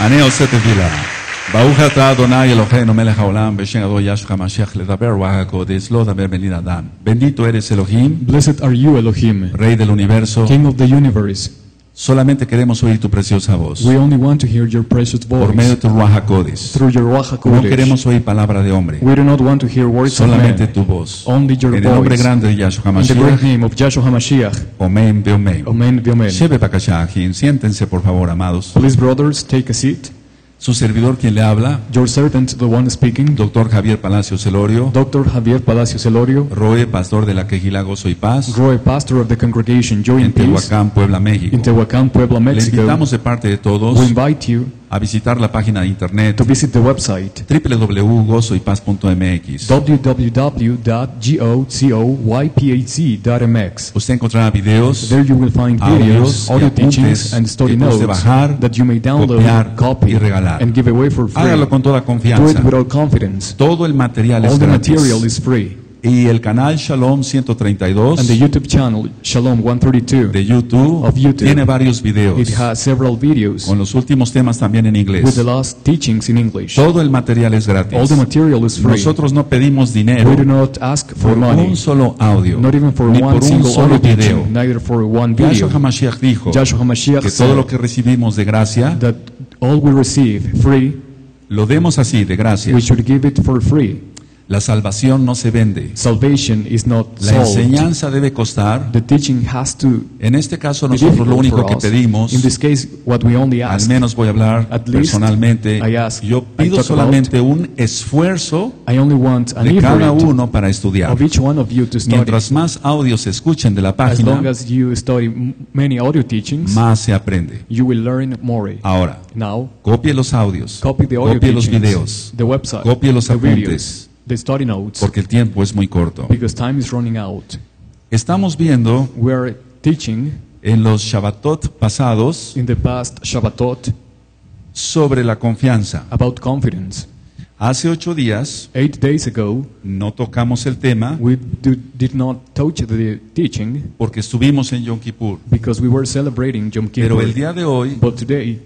אני עושה תפילה. ברוך אתה אדוני אלוהינו מלך העולם בשם אדו ישך המשיח לדבר רוח הקודש לא דבר בן אדם. Bendito eres Elohim. Blessed are you Elohim. Rey del universo. King of the universe. Solamente queremos oír tu preciosa voz. We only want to hear your precious voice. Por medio de tu Ruach HaKodesh. Through your Ruach HaKodesh. No queremos oír palabra de hombre. We do not want to hear words of man. Solamente tu voz. Only your voice. En el nombre grande de Yahshua HaMashiach. In the great name of Yahshua HaMashiach. Omen veomen. Omen veomen. Siéntense por favor, amados. Please, brothers, take a seat. Su servidor quien le habla, your servant, the one speaking, Dr. Javier Palacios Elorio, Dr. Javier Palacios Elorio, Roe, pastor de la Quejilá Gozo y Paz, Roe, pastor of the congregation Joy and Peace, Tehuacán, Puebla, México. In Tehuacán, Puebla, Mexico. Le invitamos de parte de todos. We invite you a visitar la página de internet www.gozoypaz.mx. www.gozoypaz.mx. Usted encontrará videos, there you will find videos, audio teachings and story notes de bajar, that you may download, copiar, copy y regalar. And give away for free. Hágalo con toda confianza. Do it with all confidence. Todo el material es gratis. The material is free. Y el canal Shalom 132 and the YouTube channel Shalom 132 de YouTube tiene varios videos. It has several videos con los últimos temas también en inglés. With the last teachings in English. Todo el material es gratis. All the material is free. Nosotros no pedimos dinero. We do not ask for money. Un solo audio. Not even for one single audio video. Neither for one video. Yahshua HaMashiach dijo que todo lo que recibimos de gracia, that all we receive free, lo demos así de gracia. We should give it for free. La salvación no se vende. Salvation is not sold. La enseñanza debe costar. The teaching has to. En este caso nosotros lo único que pedimos. In this case, what we only ask, al menos voy a hablar personalmente. I ask, yo pido solamente un esfuerzo de cada uno para estudiar. Of each one of you to study. Mientras más audios se escuchen de la página, as long as you study many audio teachings, más se aprende. You will learn more. Ahora, now, copie los audios, copy the audio teachings, los videos, the website, copie los apuntes. The study notes, porque el tiempo es muy corto. Because time is running out. Estamos viendo en los Shabbatot pasados in the past Shabbatot, sobre la confianza. About confidence. Hace 8 días, 8 days ago, no tocamos el tema, we did not touch the teaching, porque estuvimos en Yom Kippur. Because we were celebrating Yom Kippur. Pero el día de hoy, but today,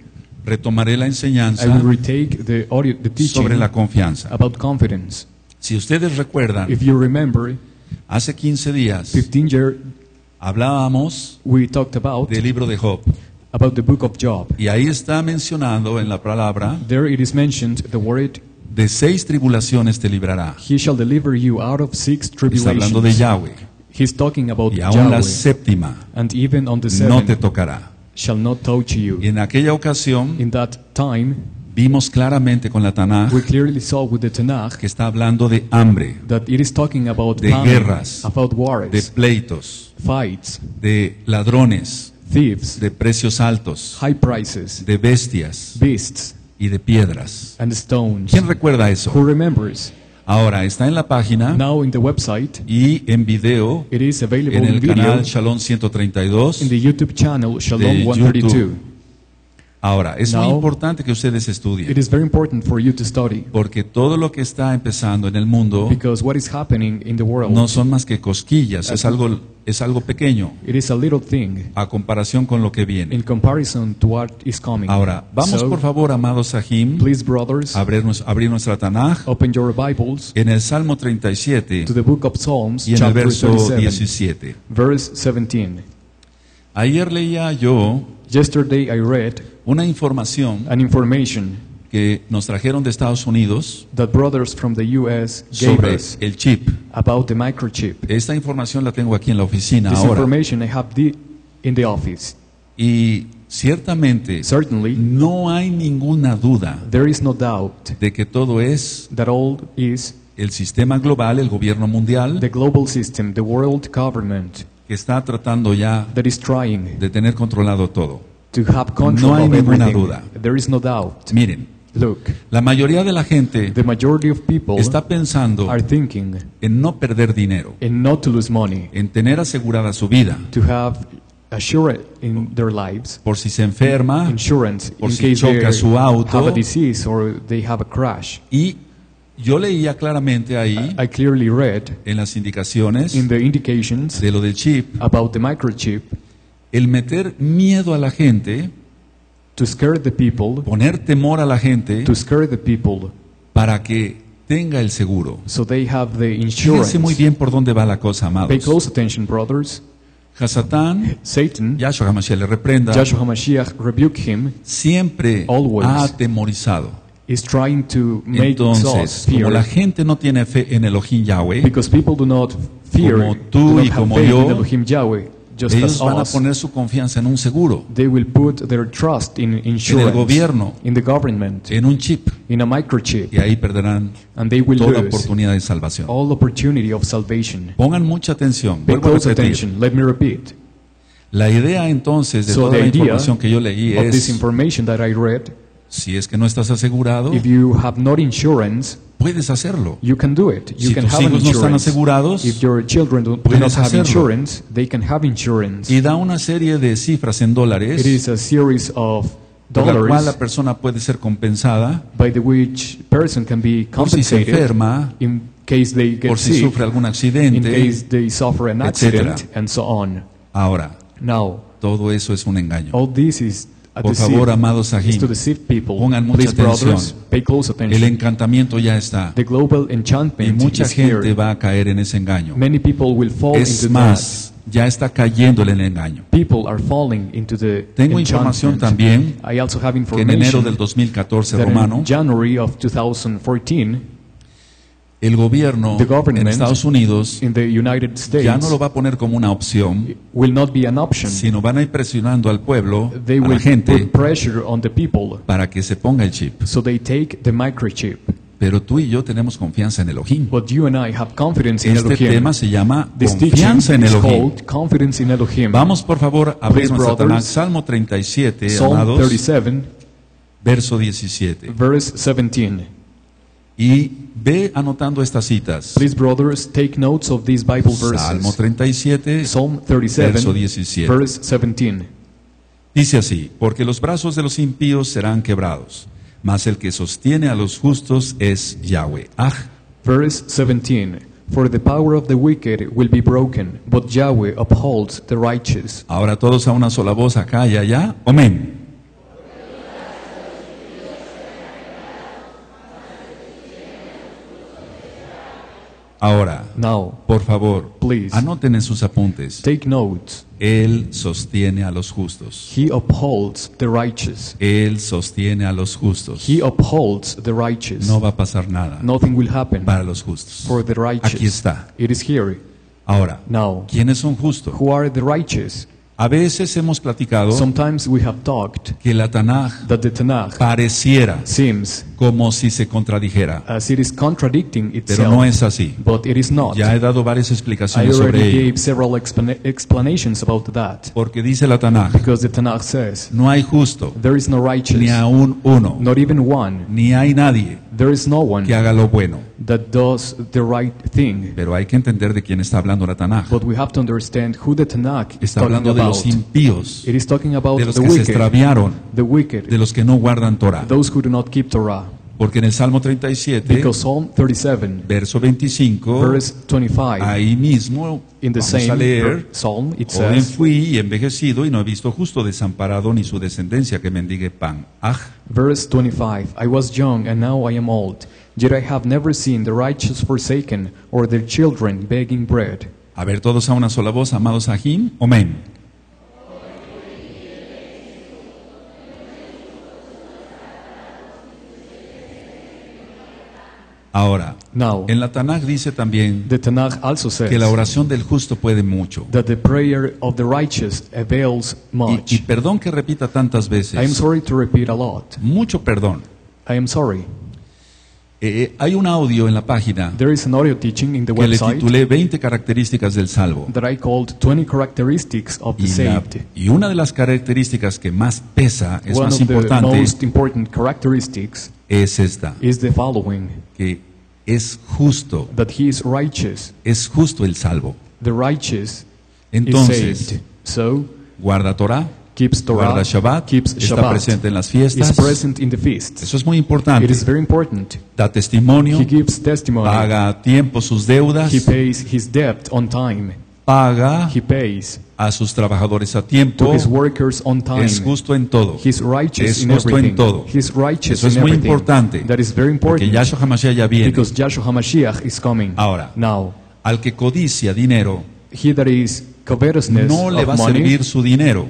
retomaré la enseñanza sobre la confianza. About confidence. Si ustedes recuerdan, if you remember, hace 15 días 15 hablábamos del libro de Job. About the book of Job. Y ahí está mencionado en la palabra, there it is mentioned, the word, de 6 tribulaciones te librará. He shall deliver you out of 6 tribulations. Está hablando de Yahweh. He's talking about y aún Yahweh. La séptima, and even on the seventh, no te tocará. Shall not touch you. Y en aquella ocasión, in that time, vimos claramente con la Tanaj, we clearly saw with the Tanaj, que está hablando de hambre, that it is talking about de famine, guerras, about wars, de pleitos, fights, de ladrones, thieves, de precios altos, high prices, de bestias, beasts, y de piedras. And stones. ¿Quién recuerda eso? Who remembers? Ahora está en la página, now in the website, y en video, it is available en el video, canal Shalom 132, in the YouTube channel, Shalom de 132. YouTube. Ahora, es now, muy importante que ustedes estudien, it is very important for you to study, porque todo lo que está empezando en el mundo, because what is happening in the world, no son más que cosquillas, es algo pequeño, it is a little thing, a comparación con lo que viene. In comparison to what is coming. Ahora, vamos por favor, amados Sahim, please, brothers, abrir nuestra Tanaj, open your Bibles, en el Salmo 37 to the book of Psalms, y en el verso 17. Verse 17. Ayer leía yo, yesterday I read, una información que nos trajeron de Estados Unidos, that brothers from the US gave sobre us el chip. About the microchip. Esta información la tengo aquí en la oficina this ahora. Information I have in the office. Y ciertamente, certainly, no hay ninguna duda, there is no doubt, de que todo es, that all is, el sistema global, el gobierno mundial, the global system, the world government, que está tratando ya that is trying de tener controlado todo. To have control, no hay ninguna duda. There is no doubt. Miren, look, la mayoría de la gente está pensando en no perder dinero, not to lose money, en tener asegurada su vida, to have assurance in their lives, por si se enferma, insurance, por si choca su auto, have a disease or they have a crash. Y yo leía claramente ahí, I clearly read, en las indicaciones in the indications de lo del chip, about the microchip, el meter miedo a la gente to scare the people, poner temor a la gente, to scare the people, para que tenga el seguro. So they have the insurance. Fíjense muy bien por dónde va la cosa, amados. Pay close attention, brothers. Satan, Yahshua HaMashiach le reprenda, Yahshua HaMashiach rebuke him, siempre always ha atemorizado. Is trying to make entonces, fear, como la gente no tiene fe en Elohim Yahweh, because people do not fear, como tú y como yo, Elohim Yahweh, just ellos van a poner su confianza en un seguro, they will put their trust in insurance, en el gobierno, in the government, en un chip, in a microchip, y ahí perderán toda oportunidad de salvación. All opportunity of salvation. Pongan mucha atención. Vuelvo a repetir. Attention. Let me repeat. La idea entonces de toda la información que yo leí es, si es que no estás asegurado, if you have not insurance, puedes hacerlo. You can do it. You si can tus have hijos no están asegurados, if your children don't, puedes hacerlo. Insurance, they can have insurance. Y da una serie de cifras en dólares, it is a series of dollars, por la cual la persona puede ser compensada, by the which person can be compensated, por si se enferma, in case they get por si sick, sufre algún accidente, in case they suffer an accident, etc. and so on. Ahora, now, todo eso es un engaño. All this is, por favor, amados Sahim, pongan mucha atención. El encantamiento ya está. Y mucha gente va a caer en ese engaño. Es más, ya está cayendo en el engaño. Tengo información también que en enero del 2014 romano, el gobierno en Estados Unidos ya no lo va a poner como una opción, sino van a ir presionando al pueblo, a la gente, para que se ponga el chip. Pero tú y yo tenemos confianza en Elohim. Este tema se llama confianza en Elohim. Vamos por favor a abrir nuestra Tanakh, Salmo 37, amados, verso 17. Y ve anotando estas citas. Please, brothers, take notes of these Bible verses. Salmo 37, Psalm 37, verso 17. Verse 17. Dice así: porque los brazos de los impíos serán quebrados, mas el que sostiene a los justos es Yahweh. Ah. Verse 17. For the power of the wicked will be broken, but Yahweh upholds the righteous. Ahora todos a una sola voz, acá y allá. Amén. Ahora, por favor, anoten en sus apuntes. Take notes. Él sostiene a los justos. He upholds the righteous. Él sostiene a los justos. He upholds the righteous. No va a pasar nada. Nothing will happen para los justos. For the righteous. Aquí está. It is here. Ahora, ¿quiénes son justos? Who are the righteous? A veces hemos platicado que la Tanaj pareciera como si se contradijera, pero no es así. Ya he dado varias explicaciones sobre ello. Porque dice la Tanaj, no hay justo, ni aún uno, ni hay nadie que haga lo bueno. That does the right thing. Pero hay que entender de quién está hablando la Tanaj. Está hablando de los impíos, de los que se extraviaron, de los que no guardan Torah. Porque en el Salmo 37, verso 25, ahí mismo vamos a leer: joven fui y envejecido, y no he visto justo desamparado ni su descendencia que mendigue pan. Verse 25: I was young and now I am old, yet I have never seen the righteous forsaken or their children begging bread. A ver, todos a una sola voz, amados Sahim. Amén. Ahora, en la Tanaj dice también que la oración del justo puede mucho. Y perdón que repita tantas veces. Mucho perdón. Hay un audio en la página que le titulé 20 características del salvo. Y una de las características que más pesa, es más importante, es esta: que es justo. Es justo el salvo. Entonces, guarda Torah, keeps Torah, guarda Shabbat, keeps Shabbat, está presente en las fiestas, eso es muy importante, da testimonio, paga a tiempo sus deudas, paga a sus trabajadores a tiempo, es justo en todo, es justo en todo. Eso es muy importante, porque Yahshua HaMashiach ya viene. Ahora, al que codicia dinero, no le va a servir su dinero,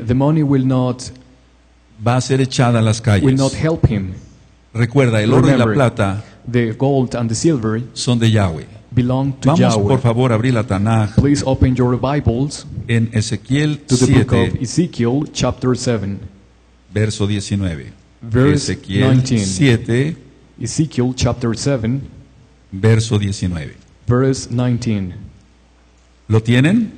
va a ser echada a las calles. Recuerda, el oro y la plata son de Yahweh. Vamos por favor a abrir la Tanaj en Ezequiel 7 verso 19. Ezequiel 7 verso 19. ¿Lo tienen?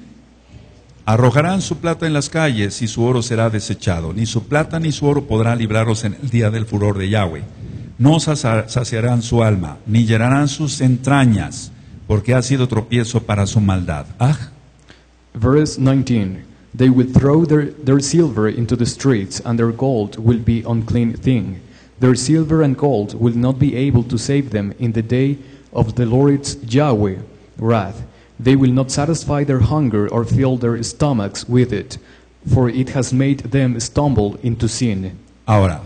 Arrojarán su plata en las calles y su oro será desechado. Ni su plata ni su oro podrán librarlos en el día del furor de Yahweh. No saciarán su alma ni llenarán sus entrañas, porque ha sido tropiezo para su maldad. Verse 19. They will throw their silver into the streets, and their gold will be unclean thing. Their silver and gold will not be able to save them in the day of the Lord's Yahweh wrath. They will not satisfy their hunger or fill their stomachs with it, for it has made them stumble into sin. Ahora,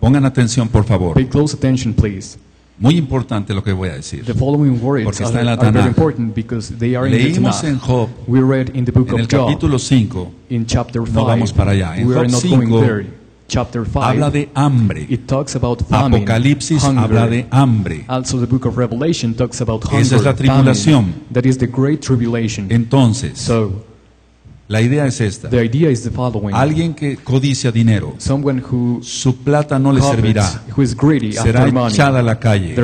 pongan atención por favor. Pay close attention, please. Muy importante lo que voy a decir, porque está en la Tanaj. Leímos en Job, en el capítulo 5, no vamos para allá. En Job 5 habla de hambre. Apocalipsis habla de hambre. Esa es la tribulación. Entonces, la idea es esta. Alguien que codicia dinero, su plata no le servirá, será echada a la calle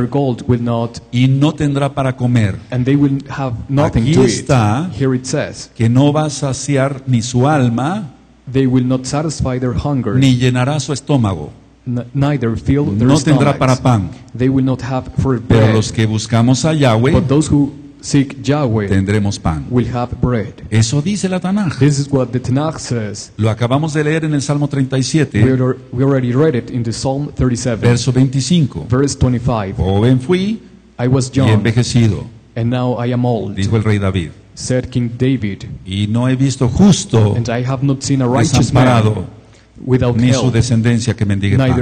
y no tendrá para comer. Aquí está que no va a saciar ni su alma, ni llenará su estómago. No tendrá para pan. Pero los que buscamos a Yahweh, tendremos pan. Eso dice la Tanaj. Lo acabamos de leer en el Salmo 37, verso 25. Joven fui y envejecido, dijo el rey David, y no he visto justo desamparado ni su descendencia que mendigue pan.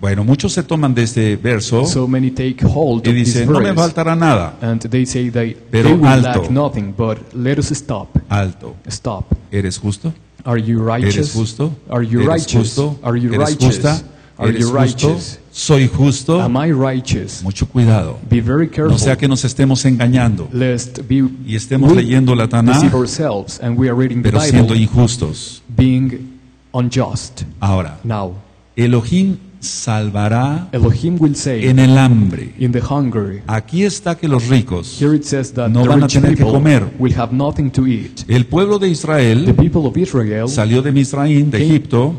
Bueno, muchos se toman de este verso y dicen, no me faltará nada, pero alto, ¿eres justo? ¿Eres justo? ¿Eres justo? ¿Eres justa? ¿Eres justo? ¿Soy justo? Mucho cuidado, no sea que nos estemos engañando y estemos leyendo la Tanaj, pero siendo injustos. Ahora, Elohim salvará en el hambre. Aquí está que los ricos no van a tener que comer. El pueblo de Israel salió de Misraim, de Egipto.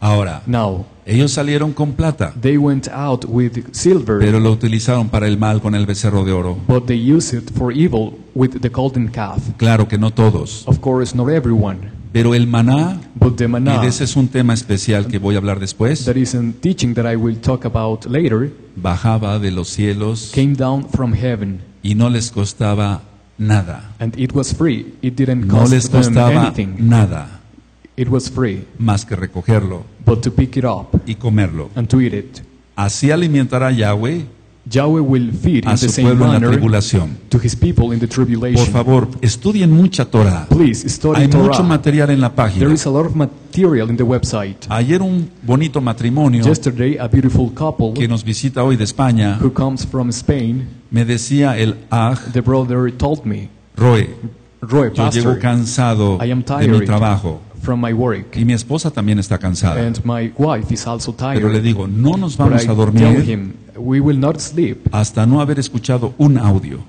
Ahora, ellos salieron con plata, pero lo utilizaron para el mal con el becerro de oro. Claro que no todos. Pero el maná, y de ese es un tema especial que voy a hablar después, bajaba de los cielos y no les costaba nada. No les costaba nada más que recogerlo y comerlo. Así alimentará Yahweh a su pueblo en la tribulación. Por favor, estudien mucha Torah. Hay mucho material en la página. Ayer un bonito matrimonio que nos visita hoy de España me decía el Roe, yo llego cansado de mi trabajo. Y mi esposa también está cansada. Pero le digo, no nos vamos a dormir hasta no haber escuchado un audio.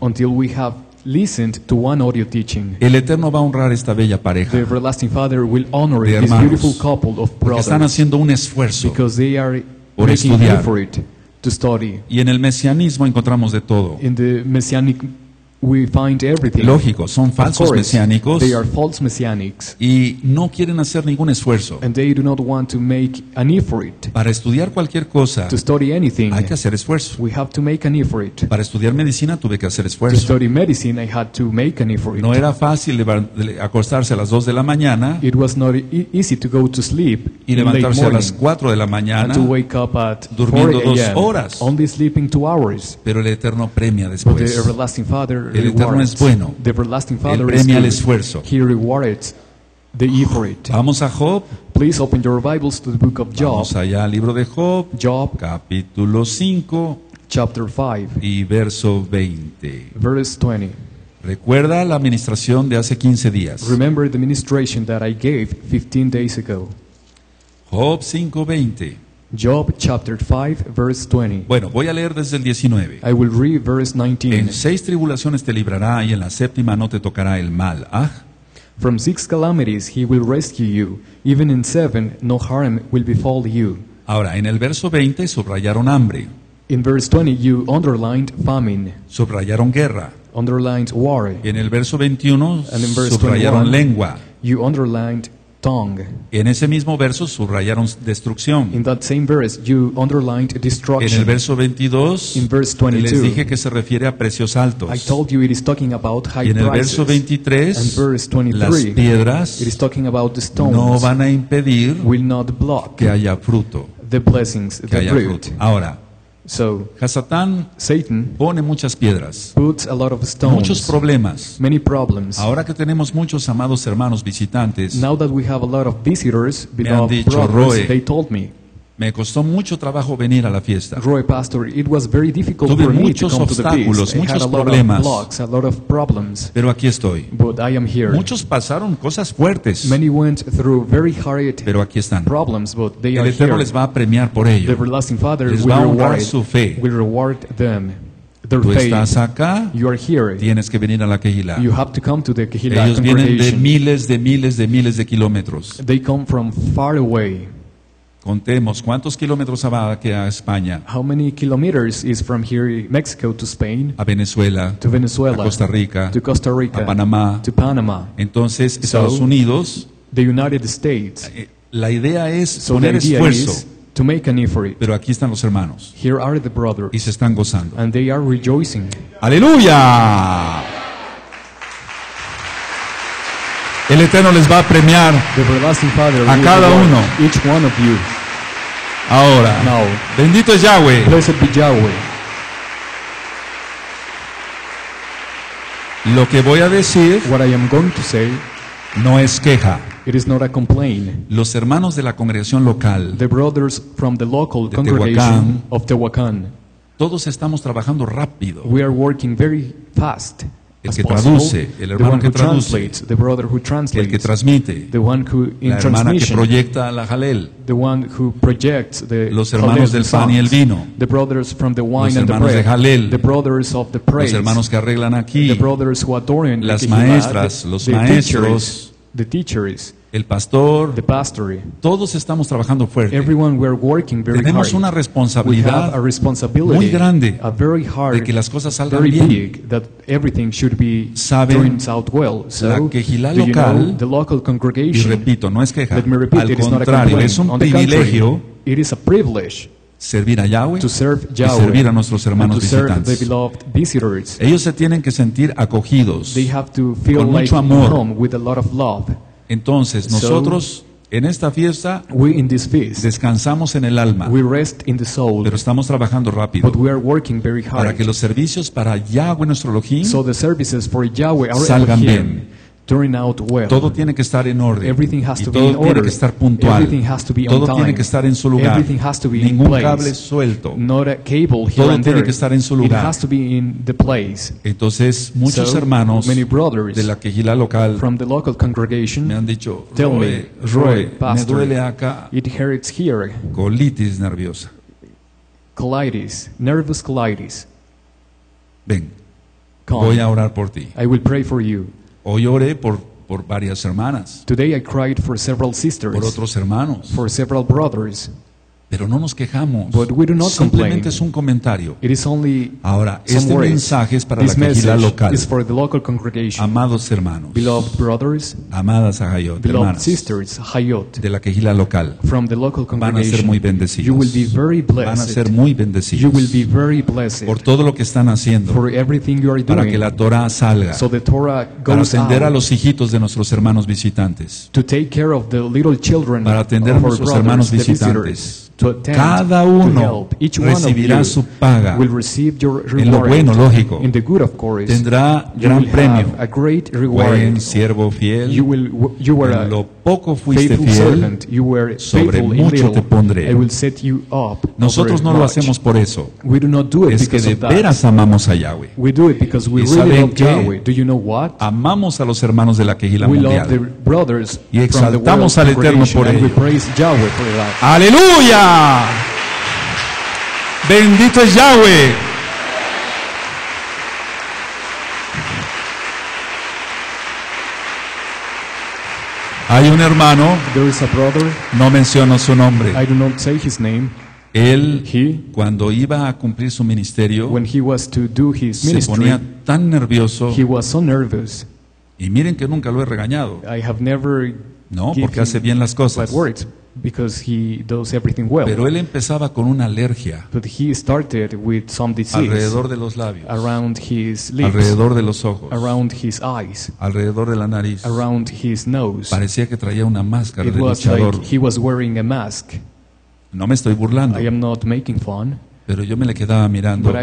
El Eterno va a honrar esta bella pareja de hermanos, porque están haciendo un esfuerzo por estudiar. Y en el mesianismo encontramos de todo. Lógico, son falsos mesiánicos y no quieren hacer ningún esfuerzo. Para estudiar cualquier cosa hay que hacer esfuerzo. Para estudiar medicina tuve que hacer esfuerzo. No era fácil acostarse a las 2 de la mañana y levantarse a las 4 de la mañana durmiendo 2 horas. Pero el Eterno premia después. El Eterno es bueno. Él premia el esfuerzo. Vamos a Job. Vamos allá al libro de Job, capítulo 5 y verso 20. Recuerda la administración de hace 15 días. Remember the administration that I gave 15 days ago. Job 5:20. Job chapter 5 verse 20. Bueno, voy a leer desde el 19. I will read verse 19. En 6 tribulaciones te librará y en la 7ª no te tocará el mal. From 6 calamities he will rescue you, even in 7 no harm will befall you. Ahora, en el verso 20 subrayaron hambre. In verse 20 you underlined famine. Subrayaron guerra. Underlined war. En el verso 21 subrayaron lengua. You underlined tongue. En ese mismo verso subrayaron destrucción. In that same verse you underlined destruction. En el verso 22, in verse 22 les dije que se refiere a precios altos. I told you it is talking about high prices. Y en el verso 23, and verse 23 las piedras it is talking about the stones, no van a impedir will not block que haya fruto. The blessings, que the haya fruit. Fruto. Ahora, Satan pone muchas piedras, muchos problemas. Ahora que tenemos muchos amados hermanos visitantes, me han dicho, Roe, me costó mucho trabajo venir a la fiesta. Tuve muchos obstáculos, muchos problemas, pero aquí estoy. Muchos pasaron cosas fuertes, pero aquí están. El Eterno les va a premiar por ello. Les va a honrar su fe. Tú estás acá, tienes que venir a la Kehilá. Ellos vienen de miles de kilómetros. Contemos, ¿cuántos kilómetros abarca a España? How many kilometers is from here, Mexico, to Spain? A Venezuela, to Venezuela, a Costa Rica, to Costa Rica, a Panamá, to Panama. Entonces, Estados Unidos, the United States. La idea es poner esfuerzo. To make an effort. Pero aquí están los hermanos. Here are the brothers. Y se están gozando. And they are rejoicing. ¡Aleluya! El Eterno les va a premiar a cada uno. Ahora, bendito es Yahweh. Lo que voy a decir no es queja. Los hermanos de la congregación local de Tehuacán, todos estamos trabajando rápido. El que traduce, el hermano que traduce, el que transmite, la hermana que proyecta la Jalel, los hermanos del pan y el vino, los hermanos de Jalel, los hermanos que arreglan aquí, las maestras, los maestros, el pastor, todos estamos trabajando fuerte. Tenemos una responsabilidad muy grande de que las cosas salgan bien. Saben, la Kehilá local, y repito, no es queja, al contrario, es un privilegio servir a Yahweh y servir a nuestros hermanos visitantes. Ellos se tienen que sentir acogidos con mucho amor. Entonces, nosotros en esta fiesta descansamos en el alma, pero estamos trabajando rápido para que los servicios para Yahweh nuestro Elohim salgan bien. Todo tiene que estar en orden y todo tiene que estar puntual. Todo tiene que estar en su lugar. Ningún cable suelto. Todo tiene que estar en su lugar. Entonces, muchos hermanos de la Kehilá local me han dicho, Roe, me duele acá, colitis nerviosa. Nervous colitis. Ven, voy a orar por ti. I will pray for you. Hoy oré por varias hermanas, por otros hermanos, Pero no nos quejamos. Simplemente es un comentario. Ahora, este mensaje es para la comunidad local. Amados hermanos, amadas Hayot, hermanas, de la quejila local, van a ser muy bendecidos. Van a ser muy bendecidos por todo lo que están haciendo, para que la Torah salga, para atender a los hijitos de nuestros hermanos visitantes, para atender a nuestros hermanos visitantes. Cada uno recibirá su paga en lo bueno, lógico. Tendrá gran premio. Buen siervo fiel, en lo poco fuiste fiel, sobre mucho te pondré. Nosotros no lo hacemos por eso. Es que de veras amamos a Yahweh. Y saben que amamos a los hermanos de la Quejila mundial y exaltamos al Eterno por ello. ¡Aleluya! Bendito es Yahweh. Hay un hermano, no menciono su nombre. Él, cuando iba a cumplir su ministerio, se ponía tan nervioso. Y miren que nunca lo he regañado. No, porque hace bien las cosas. Because he does everything well. Pero él empezaba con una alergia alrededor de los labios, alrededor de los ojos, alrededor de la nariz. Parecía que traía una máscara de luchador. No me estoy burlando, pero yo me le quedaba mirando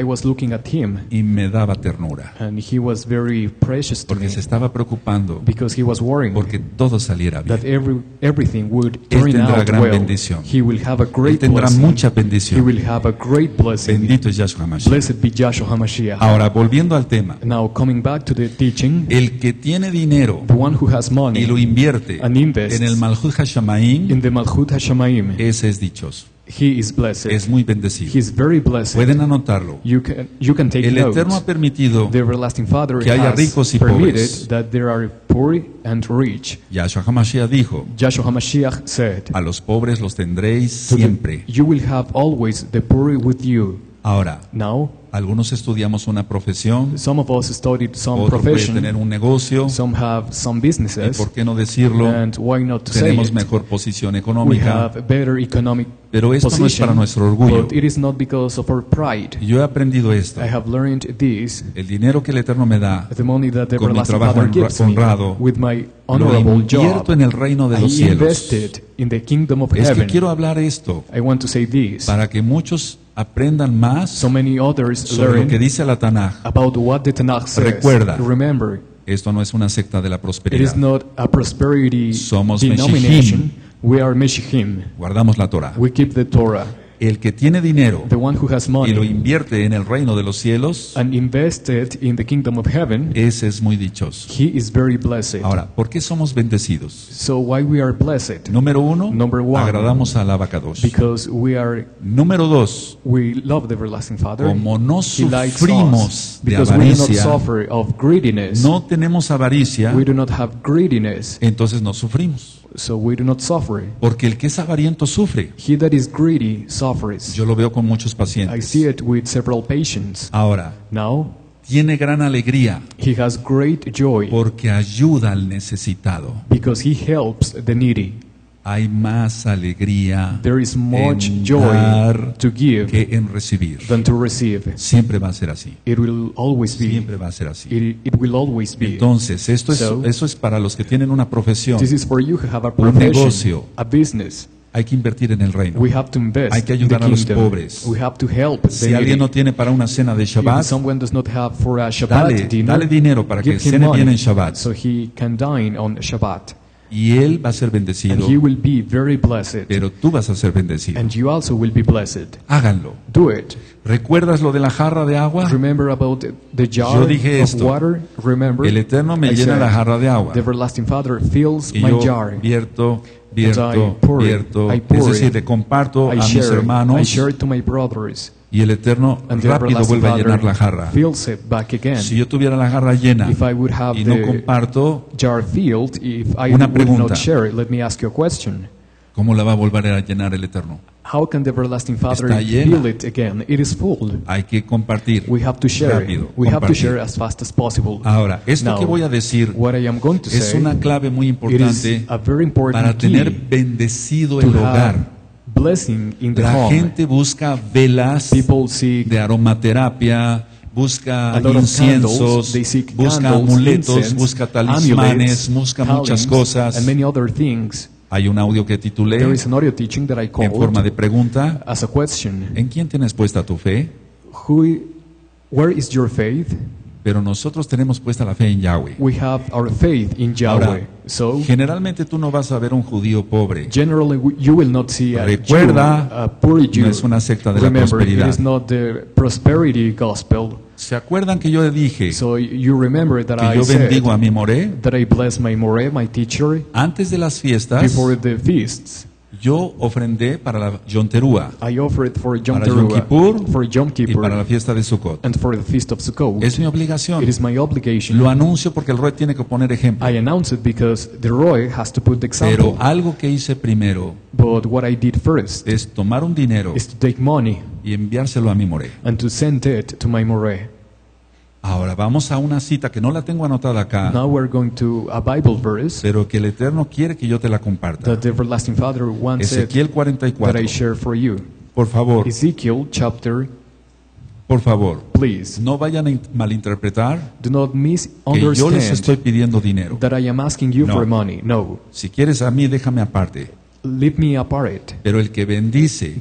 y me daba ternura, porque se estaba preocupando porque todo saliera bien. Él tendrá gran bendición. Él tendrá mucha bendición. Bendito es Yahshua HaMashiach. Ahora, volviendo al tema, el que tiene dinero y lo invierte en el Malhut HaShamayim, ese es dichoso. Es muy bendecido. Pueden anotarlo. El Eterno ha permitido que haya ricos y pobres. Yahshua HaMashiach dijo, a los pobres los tendréis siempre. Ahora, algunos estudiamos una profesión, otros pueden tener un negocio, y por qué no decirlo, tenemos mejor posición económica, pero esto no es para nuestro orgullo. Yo he aprendido esto: el dinero que el Eterno me da, con mi trabajo honrado, lo invierto en el reino de los cielos. Es que quiero hablar esto para que muchos aprendan más sobre lo que dice la Tanaj. Recuerda, esto no es una secta de la prosperidad. Somos Meshijim. Guardamos la Torah. El que tiene dinero y lo invierte en el reino de los cielos, ese es muy dichoso. Ahora, ¿por qué somos bendecidos? Número uno, agradamos al Abacadosh. Número dos, como no sufrimos de avaricia, no tenemos avaricia, entonces no sufrimos. Porque el que es avariento sufre. Yo lo veo con muchos pacientes. Ahora, tiene gran alegría porque ayuda al necesitado. Hay más alegría en dar que en recibir. Siempre va a ser así. Siempre va a ser así. Entonces, eso es para los que tienen una profesión, un negocio. Hay que invertir en el reino. Hay que ayudar a los pobres. Si alguien no tiene para una cena de Shabbat, dale dinero para que cene bien en Shabbat. Y él va a ser bendecido, pero tú vas a ser bendecido. Háganlo. ¿Recuerdas lo de la jarra de agua? Yo dije esto: el Eterno me llena la jarra de agua, y yo vierto, es decir, le comparto a mis hermanos, y el Eterno rápido vuelve a llenar la jarra. Si yo tuviera la jarra llena y no comparto, una pregunta: ¿Cómo la va a volver a llenar el Eterno? How can the everlasting Father fill it again? It is full. Hay que compartir. We have to share. Rápido, we have to share as fast as possible. Ahora, esto que voy a decir es una clave muy importante para tener bendecido el hogar. Blessing in the home. La gente busca velas de aromaterapia, busca inciensos, busca amuletos, busca talismanes, busca muchas cosas. Hay un audio que titulé en forma de pregunta: ¿en quién tienes puesta tu fe? Where is your faith? Pero nosotros tenemos puesta la fe en Yahweh. We have our faith in Yahweh. Ahora, generalmente tú no vas a ver un judío pobre. You will not see a Recuerda, no es una secta de la prosperidad. It is not the prosperity gospel. ¿Se acuerdan que yo dije que yo bendigo a mi moré? Antes de las fiestas, yo ofrendé para la Yom Teruah, para Yom Kippur, y para la fiesta de Sukkot. Es mi obligación. Lo anuncio porque el Roy tiene que poner ejemplo. Pero algo que hice primero es tomar un dinero y enviárselo a mi moré. Ahora vamos a una cita que no la tengo anotada acá. Now we're going to a Bible verse, pero que el Eterno quiere que yo te la comparta. Ezequiel 44. That I share for you. Por favor. Ezekiel chapter. Por favor, please, no vayan a malinterpretar que yo les estoy pidiendo dinero. That I am asking you for money. No. Si quieres a mí, déjame aparte. Leave me apart. Pero el que bendice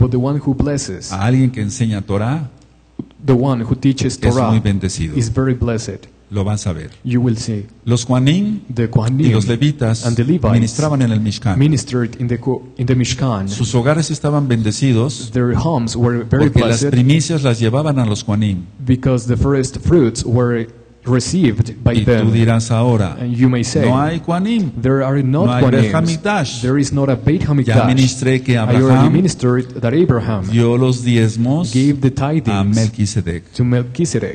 a alguien que enseña Torah, the one who teaches Torah, is very blessed. Lo vas a ver. You will see. Los Kohanim y los Levitas ministraban en el Mishkan. Sus hogares estaban bendecidos porque las primicias las llevaban a los Kohanim. Y tú dirás ahora, no hay Kohanim, no hay Beit Hamikdash. Ya ministré que Abraham dio los diezmos a Melquisedec,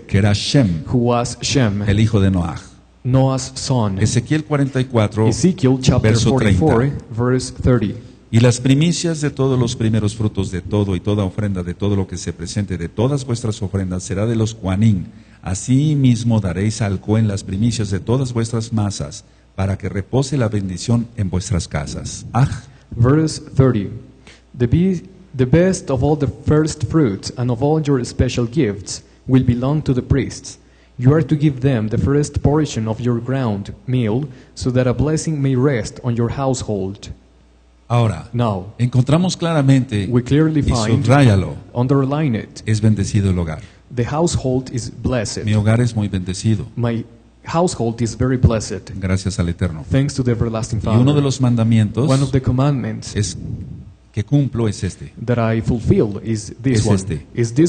que era Shem, el hijo de Noah. Ezequiel 44, verso 30. Y las primicias de todos los primeros frutos de todo y toda ofrenda de todo lo que se presente de todas vuestras ofrendas será de los Kohanim. Asimismo daréis al Cohen las primicias de todas vuestras masas, para que repose la bendición en vuestras casas. Verse 30. The best of all the first fruits and of all your special gifts will belong to the priests. You are to give them the first portion of your ground meal, so that a blessing may rest on your household. Ahora, encontramos claramente, y subráyalo, es bendecido el hogar. The household is blessed. Mi hogar es muy bendecido. My household is very blessed. Gracias al Eterno. Thanks to the everlasting Father. Y uno de los mandamientos es que cumplo es este. That I fulfill is this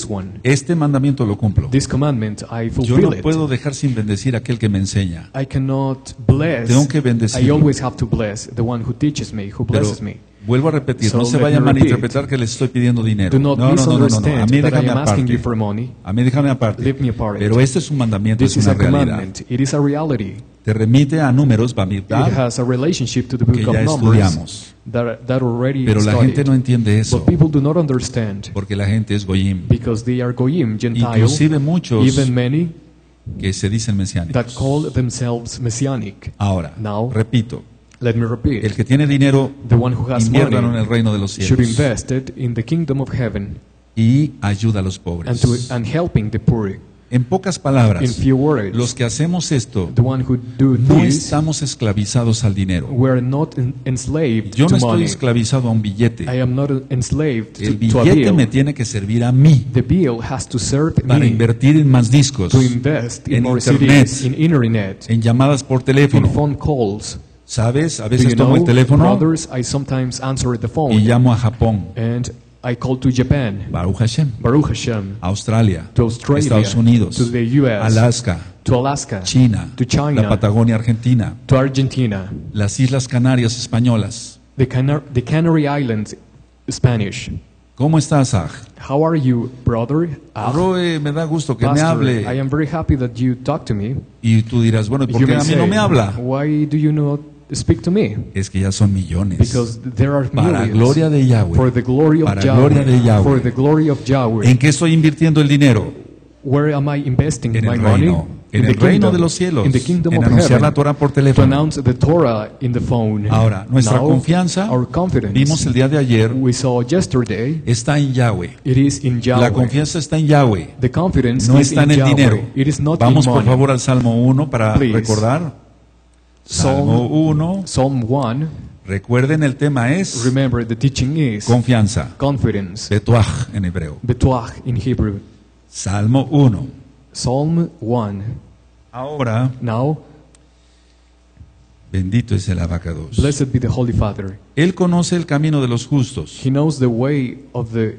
one. Este mandamiento lo cumplo. This commandment I fulfill. Yo no puedo dejar sin bendecir a aquel que me enseña. I cannot bless. Tengo que bendecir. I always have to bless the one who teaches me, who blesses me. Vuelvo a repetir, no se vayan a malinterpretar que les estoy pidiendo dinero. No. A mí déjame aparte. Pero este es un mandamiento, es una realidad. Te remite a Números, Bamidbar, que ya estudiamos. Pero la gente no entiende eso, porque la gente es goyim. Inclusive muchos que se dicen mesiánicos. Ahora, repito. Let me repeat. El que tiene dinero, inviértalo en el reino de los cielos. Y ayuda a los pobres. En pocas palabras, los que hacemos esto, no estamos esclavizados al dinero. Yo no estoy esclavizado a un billete. El billete me tiene que servir a mí para invertir en más discos, en internet, en llamadas por teléfono. ¿Sabes? A veces tomo el teléfono y llamo a Japón, Baruch Hashem, Australia, Estados Unidos, Alaska, China, la Patagonia Argentina, las Islas Canarias Españolas. ¿Cómo estás, Aj? How are you, brother? Roe, me da gusto que me hable. I am very happy that you talk to me. Y tú dirás, bueno, ¿por qué a mí no me habla? Why do you not speak to me. Es que ya son millones. There are para la gloria de Yahweh. For the glory of para la gloria de Yahweh. For the glory of Yahweh. ¿En qué estoy invirtiendo el dinero? Where am I investing en my money? En el reino de los cielos. In the kingdom en of anunciar heaven, la Torah por teléfono. The Torah in the phone. Ahora, nuestra confianza, vimos el día de ayer, está en Yahweh. It is in Yahweh. La confianza está en Yahweh. The confidence no está en el Yahweh. Dinero. It is not vamos por favor al Salmo 1 para please. Recordar. Salmo 1. Psalm 1. Recuerden, el tema es confianza. Confidence. Betuaj en hebreo. Betuaj in Hebrew. Salmo 1. Psalm 1. Ahora, now, bendito es el Abacados. Blessed be the Holy Father. Él conoce el camino de los justos. He knows the way of the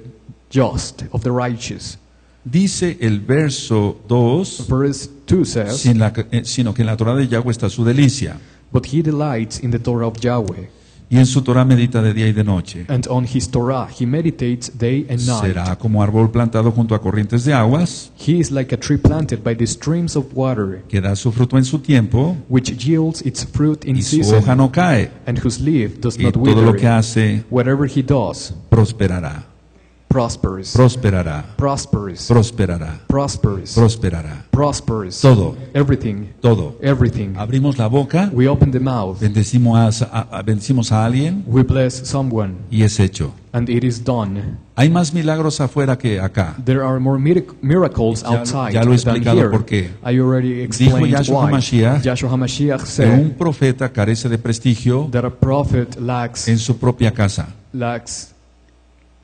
just, of the righteous. Dice el verso 2, says, sino que en la Torah de Yahweh está su delicia. But he delights in the Torah of Yahweh. Y en su Torah medita de día y de noche. And on his Torah he meditates day and night. Será como árbol plantado junto a corrientes de aguas. He is like a tree planted by the streams of water. Que da su fruto en su tiempo. Which yields its fruit in season. Y su hoja no cae. And whose leaf does not wither. Y todo lo que hace, whatever he does, prosperará. Prosperous. Prosperará. Prosperous. Prosperará. Prosperous. Prosperará. Prosperous. Todo. Everything. Todo. Everything. Abrimos la boca. We open the mouth. Bendecimos a alguien. We bless someone. Y es hecho. And it is done. Hay más milagros afuera que acá. There are more miracles outside. Ya lo he explicado por qué. I already explained. Dijo Yahshua Hamashiach que un profeta carece de prestigio that a prophet lacks en su propia casa. Lacks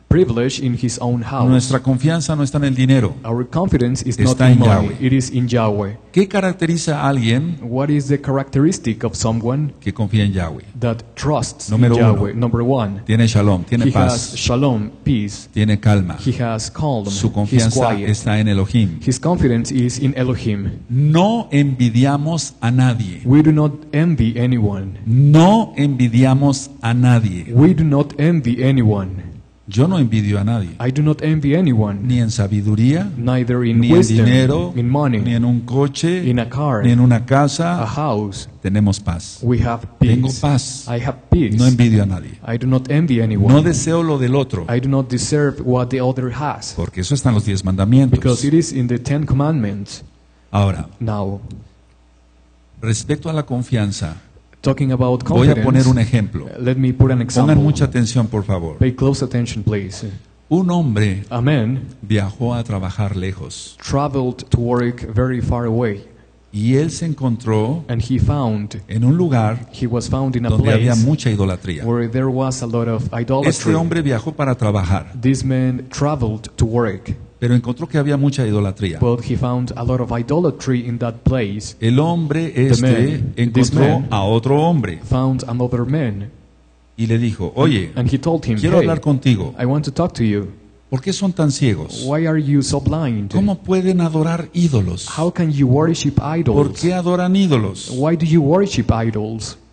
privilege in his own house. Nuestra confianza no está en el dinero. Our confidence is not in money. It is in Yahweh. ¿Qué caracteriza a alguien? What is the characteristic of someone que confía en Yahweh? That trusts in Yahweh. Number one. Tiene shalom, tiene paz. Shalom, peace. Tiene calma. He has calm. Su confianza está en Elohim. His confidence is in Elohim. No envidiamos a nadie. We do not envy anyone. No envidiamos a nadie. We do not envy anyone. Yo no envidio a nadie. I do not envy anyone. Ni en sabiduría, neither in ni wisdom, en dinero, in money, ni en un coche, in a car, ni en una casa, a house. Tenemos paz. We have peace. Tengo paz. I have peace. No envidio a nadie. I do not envy anyone. No deseo lo del otro. I do not deserve what the other has. Porque eso está en los 10 mandamientos. Because it is in the 10 commandments. Ahora, now, respecto a la confianza, talking about confidence, voy a poner un ejemplo. Let me put an example. Pongan mucha atención, por favor. Pay close attention, please. Un hombre viajó a trabajar lejos. Traveled to work very far away. Y él se encontró en un lugar donde había mucha idolatría. Where there was a lot of idolatry. Este hombre viajó para trabajar. This man traveled to work. Pero encontró que había mucha idolatría. El hombre encontró a otro hombre y le dijo, oye, quiero hablar contigo. ¿Por qué son tan ciegos? ¿Cómo pueden adorar ídolos? ¿Por qué adoran ídolos?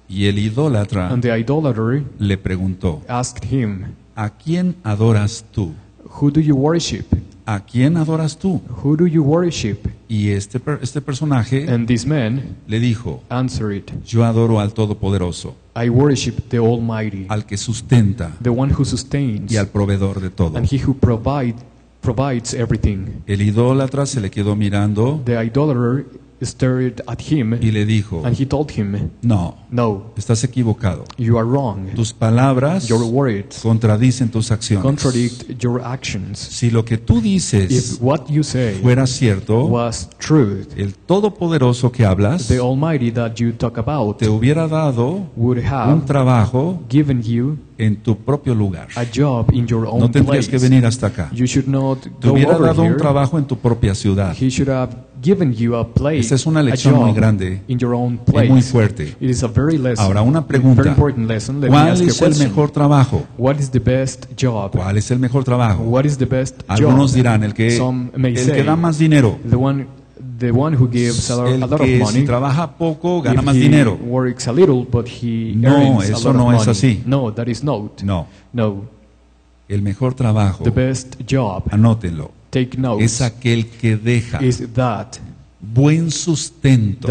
Y el idólatra le preguntó, ¿a quién adoras tú? ¿A quién adoras tú? Who do you worship? Y este personaje le dijo, yo adoro al Todopoderoso, I worship the Almighty, al que sustenta, the one who sustains, y al proveedor de todo. And he who provides everything. El idólatra se le quedó mirando, the idolater stared at him, y le dijo, and he told him, no, estás equivocado. You are wrong. Tus palabras contradicen tus acciones. Contradict your actions. Si lo que tú dices fuera cierto, el Todopoderoso que hablas, the Almighty that you talk about, te hubiera dado un trabajo en tu propio lugar. No tendrías que venir hasta acá. Te hubiera dado un trabajo en tu propia ciudad. Esta es una lección muy grande y muy fuerte. Ahora, una pregunta. ¿Cuál es el mejor trabajo? ¿Cuál es el mejor trabajo? Algunos dirán el que da más dinero. El que si trabaja poco gana más dinero. No, eso no es así. No. El mejor trabajo, anótenlo, es aquel que deja buen sustento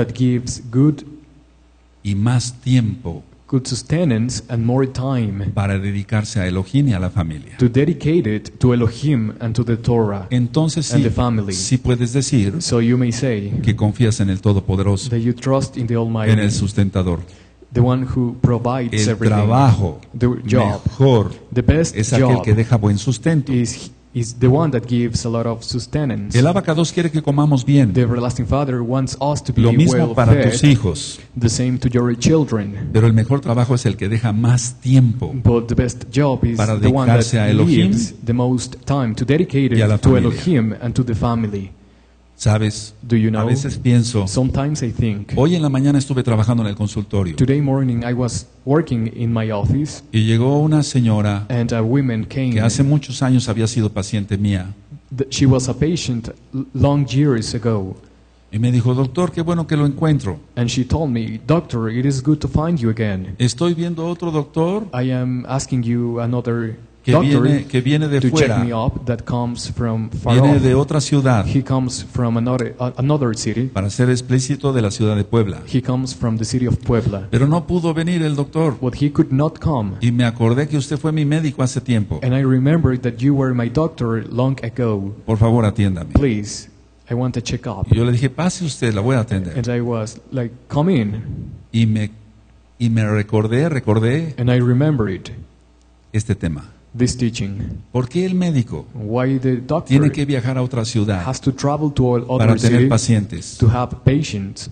y más tiempo good sustenance and more time para dedicarse a Elohim y a la familia. To dedicate it to Elohim and to the Torah. Entonces sí, and the family. Sí puedes decir so you may say que confías en el Todopoderoso, that you trust in the Almighty, en el sustentador. The one who provides el everything. Trabajo the job, mejor the best es aquel que deja buen sustento. Is the one that gives a lot of sustenance. El Abacados quiere que comamos bien. The everlasting Father wants us to be lo mismo well para fed, tus hijos. The same to your children. Pero el mejor trabajo es el que deja más tiempo but the best job is para dedicarse a Elohim the most time to dedicate y a la familia. To Elohim and to the family. ¿Sabes? Do you know? A veces pienso. Sometimes I think. Hoy en la mañana estuve trabajando en el consultorio. Today morning I was working in my office. Y llegó una señora and a woman came que hace muchos años había sido paciente mía. She was a patient long years ago. Y me dijo, doctor, qué bueno que lo encuentro. And she told me, doctor, it is good to find you again. Estoy viendo otro doctor. I am asking you another. Que viene de fuera, viene de otra ciudad, he comes from another city, para ser explícito, de la ciudad de Puebla. He comes from the city of Puebla. Pero no pudo venir el doctor. But he could not come. Y me acordé que usted fue mi médico hace tiempo. And I remembered that you were my doctor long ago. Por favor, atiéndame. Please, I want to check up. Y yo le dije, pase usted, la voy a atender. And I was like, come in. Y me recordé and I remembered este tema. This teaching. ¿Por qué el médico tiene que viajar a otra ciudad para tener pacientes? To have patients.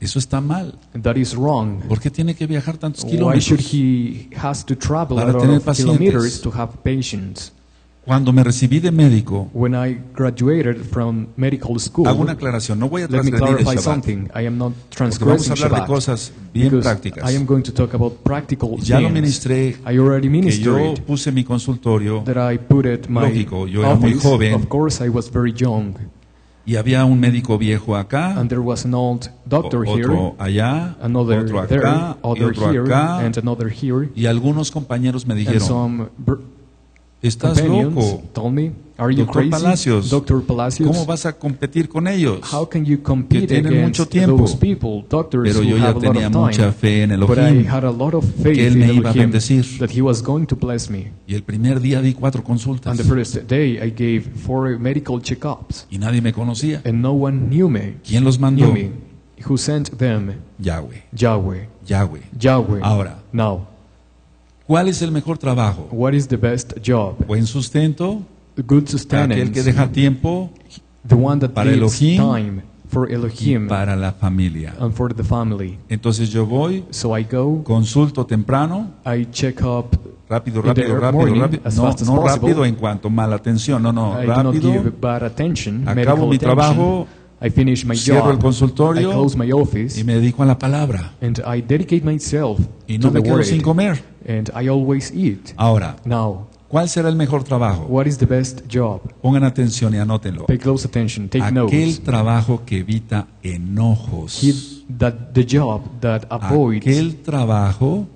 Eso está mal. That is wrong. ¿Por qué tiene que viajar tantos kilómetros para tener pacientes? To have patients. Cuando me recibí de médico, when I graduated from medical school, hago una aclaración, no voy a transgredir el Shabbat. I am not transgressing. Vamos a hablar Shabbat de cosas bien prácticas. I am going to talk about practical ya things. Lo ministré, I already ministered, que yo puse mi consultorio, that I put at my lógico, yo office, era muy joven, of course I was very young. Y había un médico viejo acá, and there was an old doctor otro here, allá, another otro acá, there, other otro here, acá, and another here. Y algunos compañeros me dijeron, estás loco, doctor Palacios. ¿Cómo vas a competir con ellos? Que tienen mucho tiempo. People, pero yo ya tenía mucha fe en Elohim, que él me iba a bendecir. Y el primer día di 4 consultas. Y nadie me conocía. ¿Quién los mandó? Yahweh. Ahora. Now. ¿Cuál es el mejor trabajo? What is the best job? Buen sustento, good sustenance, aquel que deja tiempo the one that para Elohim, time for Elohim y para la familia. And for the family. Entonces yo voy, so I go, consulto temprano, I check up rápido. No rápido en cuanto mala atención, no, I rápido. Acabo mi trabajo. I finish my job. Cierro el consultorio. I close my office. Y me dedico a la palabra. And I dedicate myself y no to me the quedo word. Sin comer. And I always eat. Ahora, now, ¿cuál será el mejor trabajo? What is the best job? Pongan atención y anótenlo. Pay close attention. Take aquel notes. Trabajo que evita enojos. The job that avoids. Aquel trabajo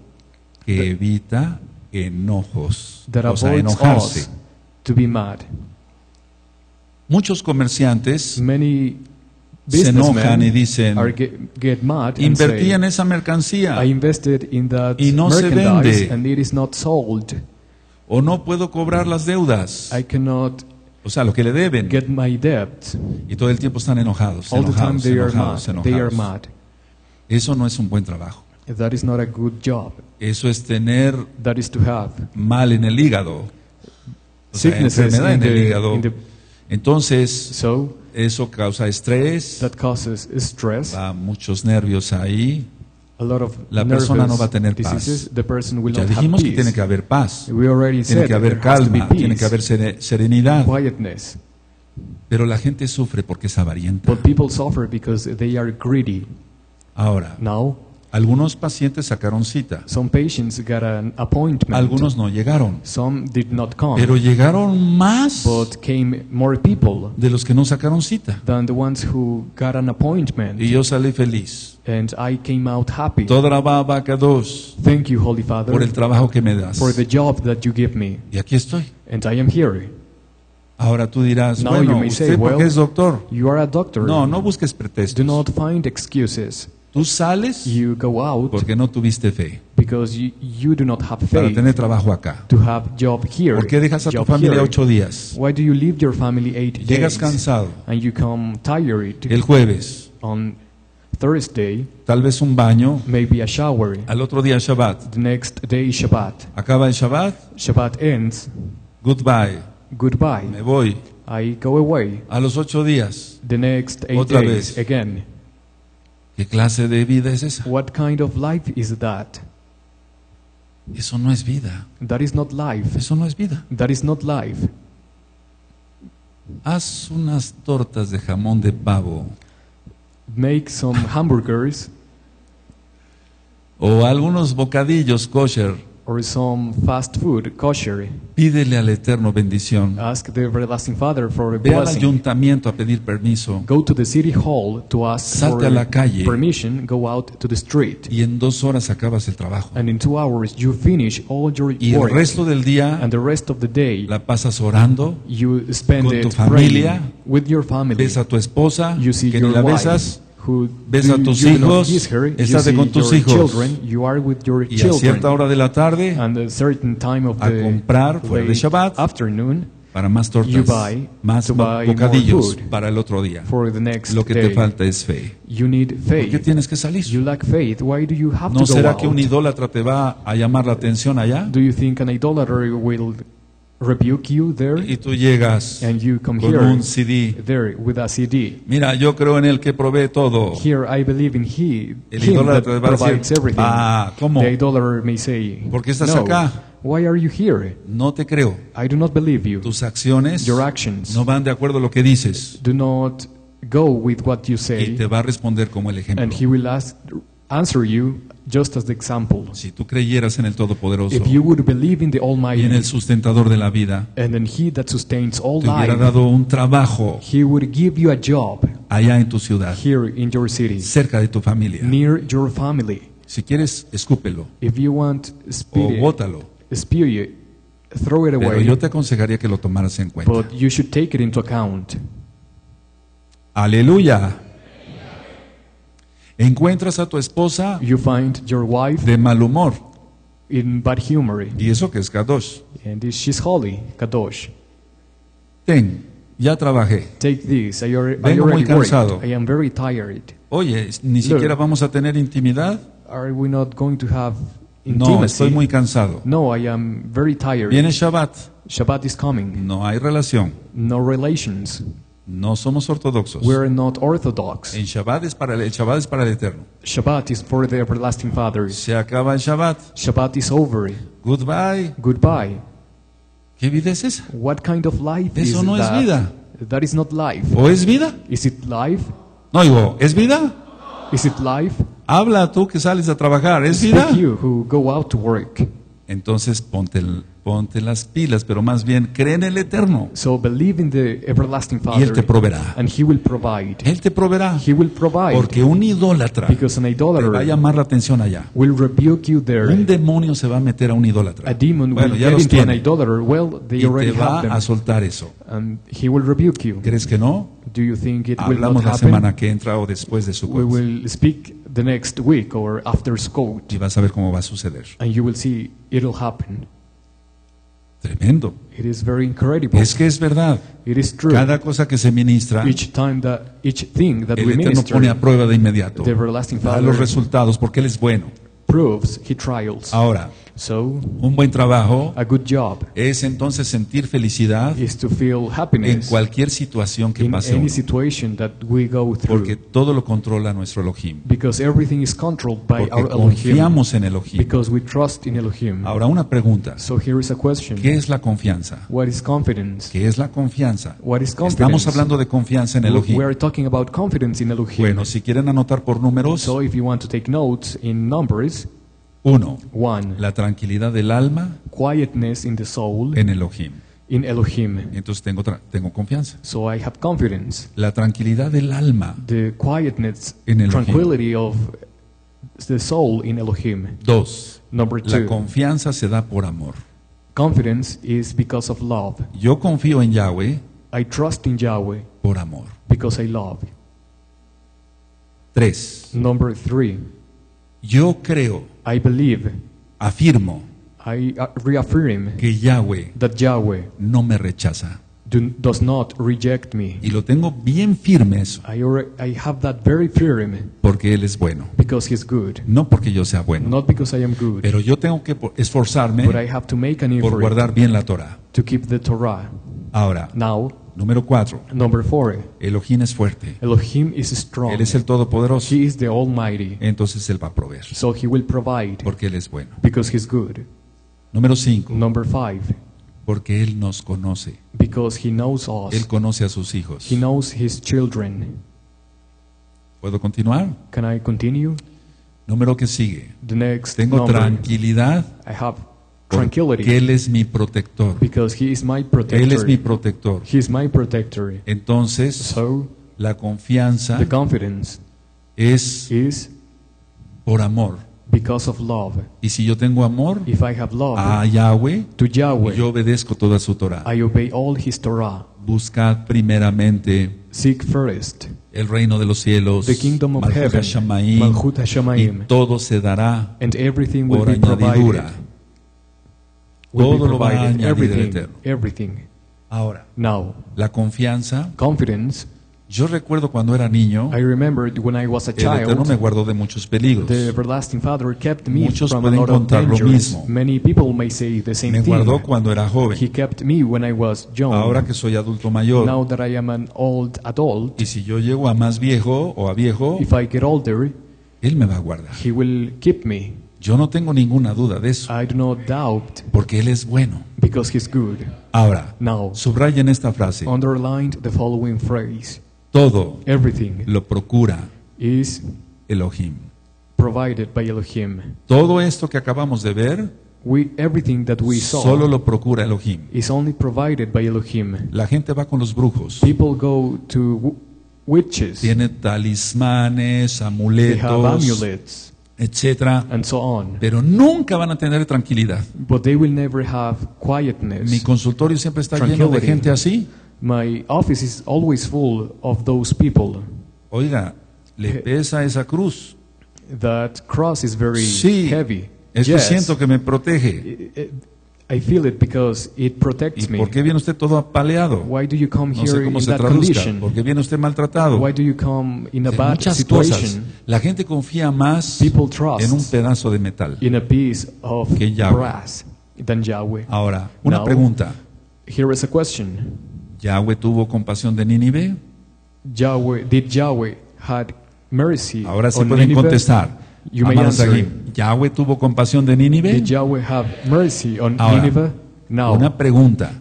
que evita enojos. That o sea, avoids enojarse. Us to be mad. Muchos comerciantes. Many se enojan y dicen, invertí en esa mercancía y no se vende, o no puedo cobrar las deudas, o sea, lo que le deben, y todo el tiempo están enojados. Eso no es un buen trabajo. Eso es tener mal en el hígado, o sea, enfermedad en el hígado. Entonces, eso causa estrés, va muchos nervios ahí, la persona no va a tener paz. Ya dijimos que tiene que haber paz, tiene que haber calma, tiene que haber serenidad. Pero la gente sufre porque es avarienta. Ahora, algunos pacientes sacaron cita. Some patients got an appointment. Algunos no llegaron. Some did not come. Pero llegaron más but came more people de los que no sacaron cita. Than the ones who got an appointment. Y yo salí feliz. And I came out happy. Todo alababa a Dios. Thank you, Holy Father, por el trabajo que me das. For the job that you give me. Y aquí estoy. And I am here. Ahora tú dirás, now bueno, you may say, ¿usted porque es doctor? You are a doctor. No busques pretextos. Do not find excuses. Tú sales porque no tuviste fe. Para tener trabajo acá. ¿Por qué dejas a tu familia 8 días? Llegas cansado. El jueves. Thursday, tal vez un baño, maybe a shower, al otro día Shabbat, the next day Shabbat, acaba el Shabbat, Shabbat ends, goodbye, goodbye, me voy, I go away, a los 8 días, the next 8 days, again. ¿Qué clase de vida es esa? What kind of life is that? Eso no es vida. That is not life. Eso no es vida. That is not life. Haz unas tortas de jamón de pavo. Make some hamburgers o algunos bocadillos kosher, or some fast food kosher. Pídele al Eterno bendición. Ask the everlasting Father for a blessing. Ve al ayuntamiento a pedir permiso. Go to the city hall to ask Salte a la calle. Permission. Go out to the street. Y en 2 horas acabas el trabajo. And in 2 hours you finish all your work. Y el resto del día, and the rest of the day, la pasas orando. You spend con tu familia. With your family. Ves a tu esposa. You see que your ni la besas. Ves a tus hijos, estás con tus hijos, y a cierta hora de la tarde a comprar fuera de Shabbat para más tortas, más bocadillos para el otro día. Lo que te falta es fe. ¿Por qué tienes que salir? ¿No será que un idólatra te va a llamar la atención allá? Rebuke you there, y tú llegas and you come con here, un CD. There, with a CD. Mira, yo creo en el que provee todo. Here I believe in he, el idólatra va a decir, ah, ¿cómo? The idolater may say, ¿por qué estás no, acá? Why are you here? No te creo. I do not believe you. Tus acciones your actions no van de acuerdo a lo que dices. Do not go with what you say. Y te va a responder como el ejemplo. And he will answer you just as the example. Si tú creyeras en el Todopoderoso y en el sustentador de la vida, te hubiera dado un trabajo allá en tu ciudad, cerca de tu familia. Si quieres, escúpelo o bótalo, pero yo te aconsejaría que lo tomaras en cuenta. Aleluya. Encuentras a tu esposa de mal humor, in bad humor, y eso que es Kadosh. And she's holy, Kadosh. Ten, ya trabajé. Take this. Vengo muy cansado. I am very tired. Oye, ni siquiera vamos a tener intimidad. Are we not going to have intimacy? No, estoy muy cansado. No, I am very tired. Viene Shabbat. Shabbat is coming. No hay relación. No relations. No somos ortodoxos. We're not orthodox. El Shabbat es para el Eterno. Shabbat is for the everlasting Father. Se acaba el Shabbat. Shabbat is over. Goodbye. Goodbye. ¿Qué vida es esa? What kind of life is that? Eso no es vida. That is not life. ¿O es vida? Is it life? No digo, ¿es vida? Is it life? Habla tú que sales a trabajar, ¿es vida? You who go out to work. Entonces ponte las pilas, pero más bien cree en el Eterno. So believe in the everlasting Father, y Él te proveerá. And he will provide. Él te proveerá. He will provide. Porque un idólatra te va a llamar la atención allá. Will rebuke you there. Un demonio se va a meter a un idólatra. A demon bueno, will ya los tiene. Well, they y te va a soltar eso. And he will rebuke you. ¿Crees que no? Do you think it hablamos will la happen? Semana que entra o después de su Sukkot. The next week or after school. Y vas a ver cómo va a suceder. And you will see it'll happen. Tremendo. It is very incredible. Es que es verdad. It is true. Cada cosa que se ministra, each thing that el Eterno pone a prueba de inmediato. The everlasting Father da los resultados porque Él es bueno. Proves he trials. Ahora, un buen trabajo es entonces sentir felicidad en cualquier situación que pase uno, porque todo lo controla nuestro Elohim, porque confiamos en Elohim. Ahora una pregunta, ¿qué es la confianza? ¿Qué es la confianza? Estamos hablando de confianza en Elohim. Bueno, si quieren anotar por números, 1. La tranquilidad del alma, quietness in the soul, en Elohim. In Elohim. Entonces tengo confianza. So I have confidence. La tranquilidad del alma, the quietness, en Elohim. Tranquility of the soul in Elohim. 2. La confianza se da por amor. Confidence is because of love. Yo confío en Yahweh. I trust in Yahweh. Por amor. Because I love. 3. Number 3. Yo creo. I believe. Afirmo. I reaffirm que Yahweh, that Yahweh no me rechaza. Does not reject me. Y lo tengo bien firme eso. I have that very firm. Porque Él es bueno. Because he's good. No porque yo sea bueno. Not because I am good. Pero yo tengo que esforzarme por guardar bien la Torah. To keep the Torah. Ahora, número 4. Elohim es fuerte. Elohim is strong. Él es el Todopoderoso. He is the Almighty. Entonces Él va a proveer. So he will provide. Porque Él es bueno. Because he's good. Número 5. Porque Él nos conoce. Because he knows us. Él conoce a sus hijos. He knows his children. ¿Puedo continuar? Can I continue? Número que sigue. The next Tengo number. Tranquilidad. I have tranquility. Porque Él es mi protector. Because he is my protector. Él es mi protector. He is my protector. Entonces, la confianza es por amor. Because of love. Y si yo tengo amor a Yahweh, yo obedezco toda su Torah. I obey all his Torah. Buscad primeramente el reino de los cielos, Malhut Hashamayim, y todo se dará por añadidura. Todo lo va a añadir el Eterno. Ahora, la confianza. Yo recuerdo cuando era niño, el Eterno me guardó de muchos peligros. Muchos pueden contar lo mismo. Me guardó cuando era joven. Ahora que soy adulto mayor, y si yo llego a más viejo o a viejo, Él me va a guardar. Yo no tengo ninguna duda de eso. Porque Él es bueno. Ahora, subrayen esta frase. Todo lo procura Elohim. Provided by Elohim. Todo esto que acabamos de ver, solo lo procura Elohim. Is only provided by Elohim. La gente va con los brujos. People go to witches. Tiene talismanes, amuletos, etcétera, pero nunca van a tener tranquilidad. But they will never have quietness. Mi consultorio siempre está lleno de gente así. My office is always full of those people. Oiga, le pesa esa cruz. That cross is very heavy. Es que siento que me protege. I feel it because it protects me. ¿Por qué viene usted todo apaleado? Why do you come here in that condition? ¿Por qué viene usted maltratado? Why do you come in a bad situation? La gente confía más en un pedazo de metal que en Yahweh. Ahora, una pregunta. Here is a question. ¿Yahweh tuvo compasión de Nínive? Did Yahweh had mercy? Ahora sí pueden contestar. ¿Yahweh tuvo compasión de Nínive? Ahora, una pregunta.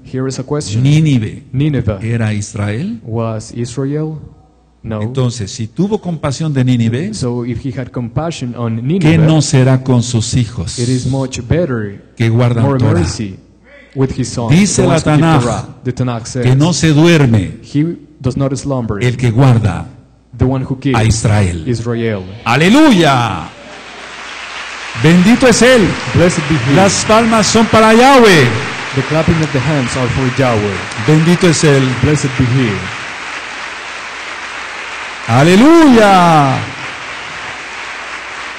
¿Nínive era Israel? No. Entonces, si tuvo compasión de Nínive, ¿qué no será con sus hijos que guardan Torah? Dice la Tanaj que no se duerme el que guarda a Israel. ¡Aleluya! Bendito es Él. Las palmas son para Yahweh. The clapping of the hands are for Yahweh. Bendito es Él. Blessed be He. Aleluya.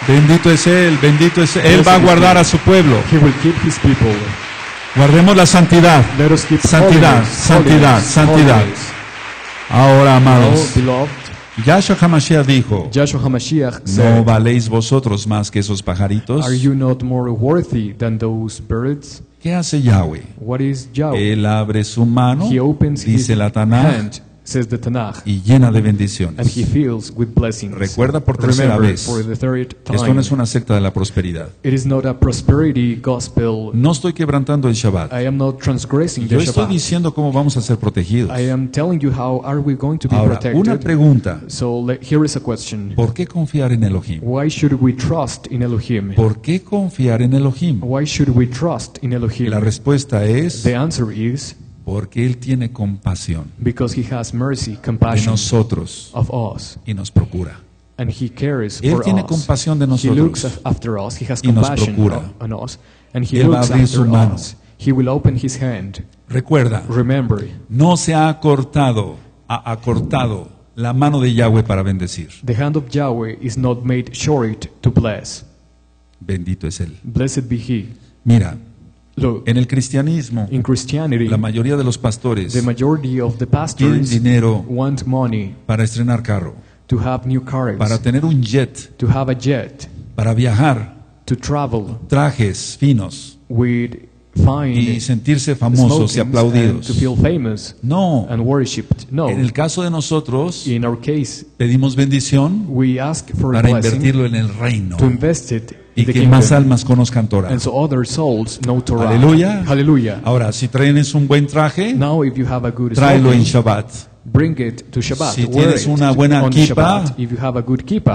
Bendito es Él. Bendito es Él. Él va a guardar a su pueblo. He will keep his people. Guardemos la santidad. Let us keep santidad, santidad, santidad. Ahora, amados. Yahshua HaMashiach dijo, ¿no valéis vosotros más que esos pajaritos? ¿Qué hace Yahweh? Él abre su mano, dice la Tanaj, y llena de bendiciones. Recuerda por tercera vez, esto no es una secta de la prosperidad. No estoy quebrantando el Shabbat. Yo estoy diciendo cómo vamos a ser protegidos. Ahora, una pregunta. ¿Por qué confiar en Elohim? ¿Por qué confiar en Elohim? La respuesta es... porque Él tiene compasión de nosotros y nos procura. Él tiene compasión de nosotros y nos procura. Él va a abrir su mano. Recuerda, no se ha acortado la mano de Yahweh para bendecir. The hand of Yahweh is not made short to bless. Bendito es él. Blessed be he. Mira, look, en el cristianismo, la mayoría de los pastores quieren dinero para estrenar carro, to have new cars, para tener un jet, to have a jet, para viajar, to travel, trajes finos, with y sentirse famosos y aplaudidos. No. No. En el caso de nosotros, pedimos bendición para invertirlo en el reino y que más almas conozcan Torah. Aleluya. Ahora, si traes un buen traje, tráelo en Shabbat. Bring it to Shabbat. Si tienes una buena kippa,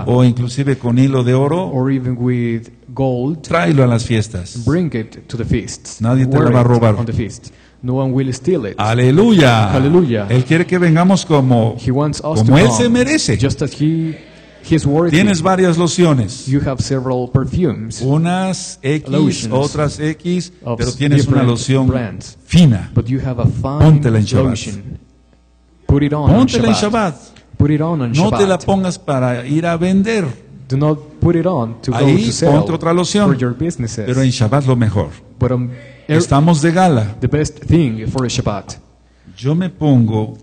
o inclusive con hilo de oro, or even with gold, tráelo a las fiestas. Bring it to the feasts. Nadie te la va a robar. No one will steal it. Aleluya. Aleluya. Él quiere que vengamos como él se merece. Just as he's worthy. Tienes varias lociones. You have several perfumes. Unas X, lotions, otras X, pero tienes una loción brands, fina. But you have a fine Póntela en Shabbat. Lotion. Put it on Póntela en Shabbat. Put it on Shabbat. No te la pongas para ir a vender. Do not put it on to Ahí go to sell ponte otra loción. Pero en Shabbat lo mejor. Estamos de gala. The best thing for a Shabbat. Yo me pongo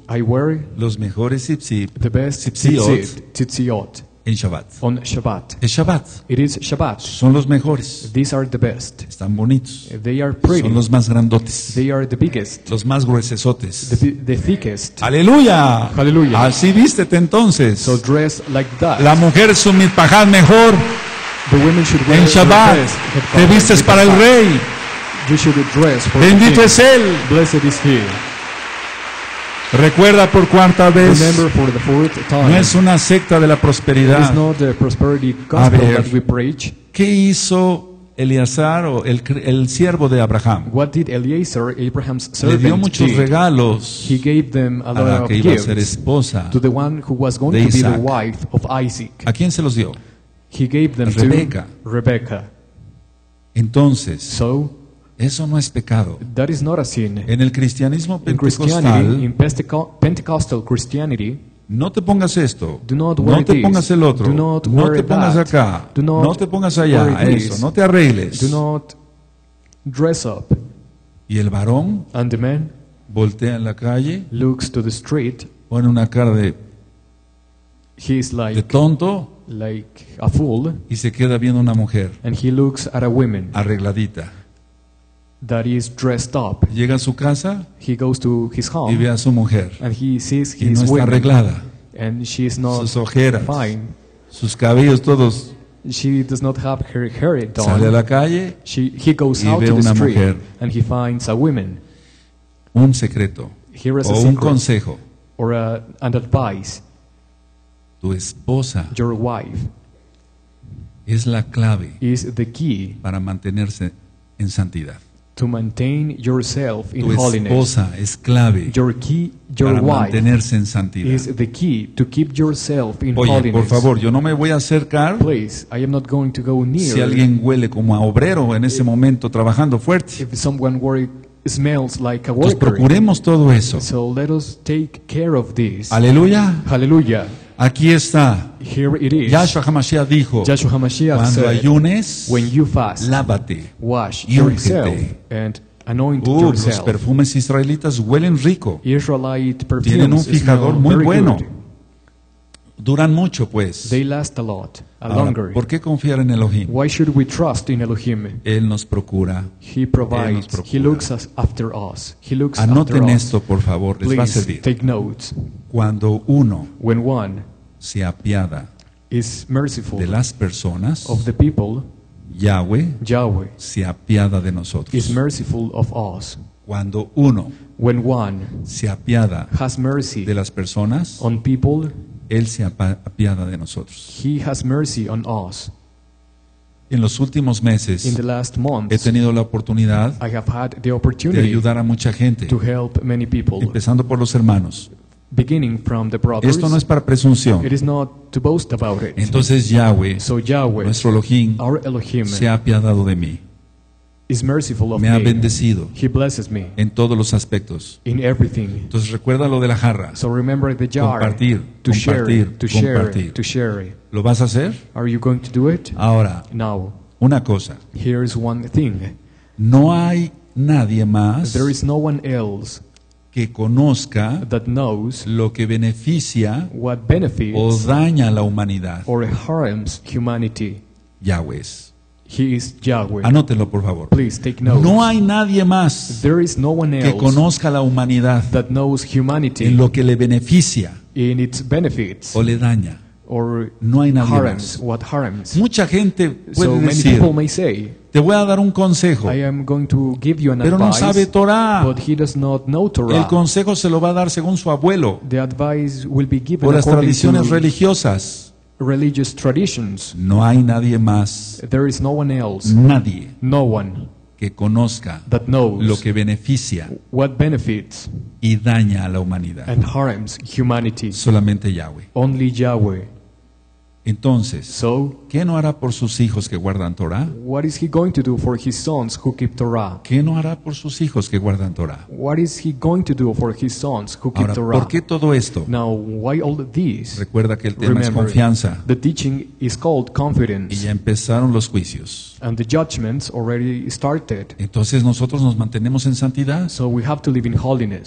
los mejores tzitziot en Shabbat. On Shabbat. Es Shabbat. It is Shabbat. Son los mejores. These are the best. Están bonitos. They are pretty. Son los más grandotes. They are the biggest. Los más gruesesotes. The thickest. Aleluya. Aleluya. Así vístete entonces. So dress like that. La mujer es un mitpajad mejor. The women should wear en Shabbat. Te vistes para el rey. You should dress for Bendito es él. Blessed is he. Recuerda por cuarta vez, no es una secta de la prosperidad. A ver, ¿qué hizo Eleazar, el siervo de Abraham? Le dio muchos regalos a la que iba a ser esposa de Isaac. ¿A quién se los dio? A Rebeca. Entonces, eso no es pecado. That is not a sin. En el cristianismo pentecostal, no te pongas esto, no te pongas el otro, no te pongas acá, no te pongas allá, eso, no te arregles. Do not dress up. Y el varón voltea en la calle, looks to the street, pone una cara de tonto, like a fool, y se queda viendo a una mujer arregladita. That is dressed up. Llega a su casa, he goes to his home, y ve a su mujer, and he sees his y no está arreglada, and she is not sus ojeras, fine. Sus cabellos todos, she does not have her hair done. Sale a la calle, he goes y out ve to the street, mujer, and he finds a woman. Un secreto, o un consejo, or an advice. Tu esposa, your wife, es la clave, is the key para mantenerse en santidad. To maintain yourself in holiness. Tu esposa es clave para mantenerse en santidad. Is the key to keep yourself in holiness. Oye, por favor, yo no me voy a acercar. Please, I am not going to go near. Si alguien huele como a obrero en ese momento trabajando fuerte. If someone smells like a worker. Entonces procuremos todo eso. So let us take care of this. Aleluya. Aleluya. Aquí está. Here it is. Yahshua HaMashiach dijo, cuando ayunes, lávate, y úngete. Los perfumes israelitas huelen rico. Tienen un fijador muy bueno. Duran mucho, pues. They last a lot. Ahora, ¿por qué confiar en Elohim? Why should we trust in Elohim? Él nos procura. He provides. He looks after us. He looks Anoten after esto, por favor. Please, les va a servir. Take notes. Cuando uno se apiada is merciful de las personas, of the people, Yahweh se apiada de nosotros. Is merciful of us. Cuando uno se apiada has mercy de las personas, on people, Él se apiada de nosotros. He has mercy on us. En los últimos meses, in the last months, he tenido la oportunidad de ayudar a mucha gente, to help many people, empezando por los hermanos. Beginning from the brothers. Esto no es para presunción. It is not to boast about it. Entonces Yahweh, nuestro Elohim, se ha apiadado de mí. me ha bendecido en todos los aspectos. Entonces recuerda lo de la jarra. Compartir, compartir, compartir. ¿Lo vas a hacer? Ahora, una cosa. No hay nadie más que conozca lo que beneficia o daña a la humanidad. Yahweh. He is Yahweh. Anótenlo, por favor. Please, take note. No hay nadie más que conozca la humanidad en lo que le beneficia o le daña. No hay nadie más. Mucha gente puede decir, te voy a dar un consejo, pero no sabe Torah. El consejo se lo va a dar según su abuelo por las tradiciones religiosas. No hay nadie más. Nadie que conozca lo que beneficia y daña a la humanidad. Solamente Yahweh. Entonces, ¿qué no hará por sus hijos que guardan Torah? ¿Qué no hará por sus hijos que guardan Torah? Ahora, ¿por qué todo esto? Recuerda que el tema es confianza. Y ya empezaron los juicios. Entonces nosotros nos mantenemos en santidad.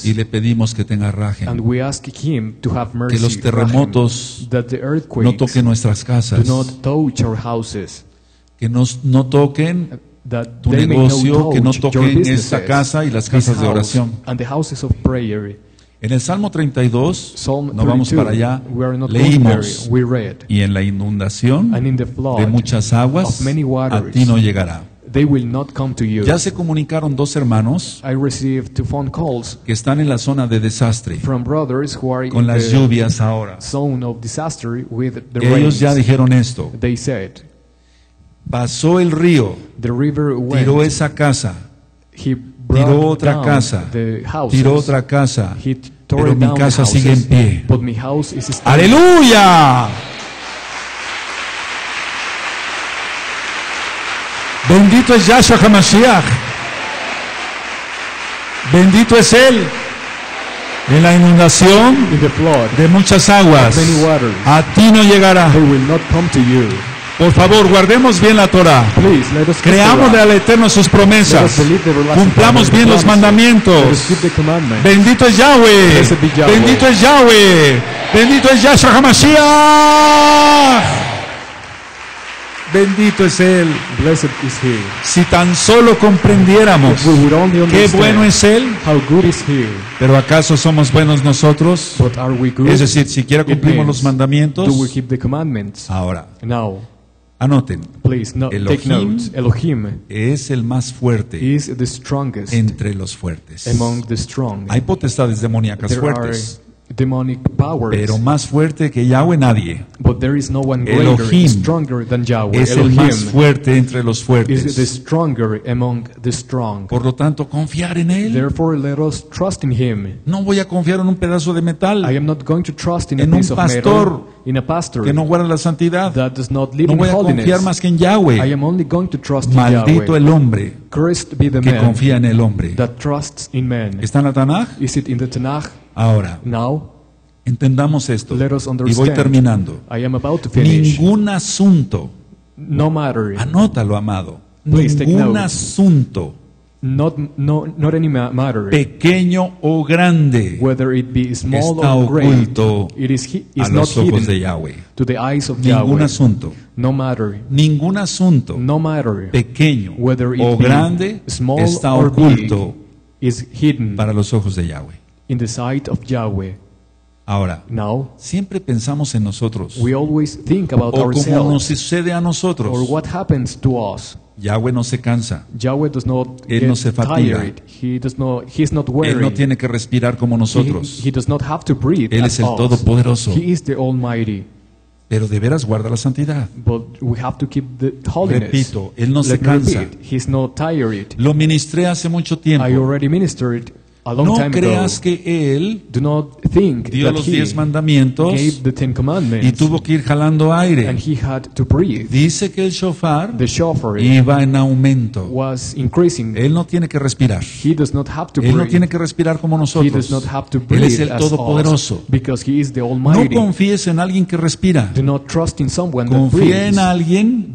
Y le pedimos que tenga raje. Que los terremotos no toquen nuestras casas. Que no toquen tu negocio, que no toquen esta casa y las casas de oración. En el Salmo 32, no vamos para allá, leímos, y en la inundación de muchas aguas, a ti no llegará. Ya se comunicaron dos hermanos que están en la zona de desastre con las lluvias ahora. Ellos ya dijeron esto. Pasó el río, tiró esa casa, tiró otra casa, tiró otra casa, pero mi casa sigue en pie. ¡Aleluya! Bendito es Yahshua HaMashiach. Bendito es Él. En la inundación de muchas aguas, a ti no llegará. Por favor, guardemos bien la Torah. Creámosle al Eterno sus promesas. Cumplamos bien los mandamientos. Bendito es Yahweh. Bendito es Yahweh. Bendito es Yahshua HaMashiach. Bendito es Él. Si tan solo comprendiéramos qué bueno es Él. Pero ¿acaso somos buenos nosotros? Es decir, siquiera cumplimos los mandamientos. Ahora, anoten, Elohim es el más fuerte entre los fuertes. Hay potestades demoníacas fuertes, pero más fuerte que Yahweh nadie. Elohim es el más fuerte entre los fuertes. Por lo tanto, confiar en Él. No voy a confiar en un pedazo de metal, en un pastor que no guarda la santidad. No voy a confiar más que en Yahweh. Maldito el hombre que confía en el hombre. ¿Está en la Tanaj? Ahora, entendamos esto, y voy terminando. Ningún asunto, anótalo, amado, ningún asunto, pequeño o grande, está oculto a los ojos de Yahweh. Ningún asunto, pequeño o grande, está oculto para los ojos de Yahweh. In the sight of Yahweh. Ahora, siempre pensamos en nosotros, o como nos sucede a nosotros. Yahweh no se cansa. Él no se fatiga. Él no tiene que respirar como nosotros. Él es el Todopoderoso. Pero de veras guarda la santidad. Repito, Él no se cansa. Lo ministré hace mucho tiempo. No creas que él dio los 10 mandamientos y tuvo que ir jalando aire. Dice que el shofar iba en aumento. Él no tiene que respirar. Él no tiene que respirar como nosotros. Él es el Todopoderoso. No confíes en alguien que respira. Confía en alguien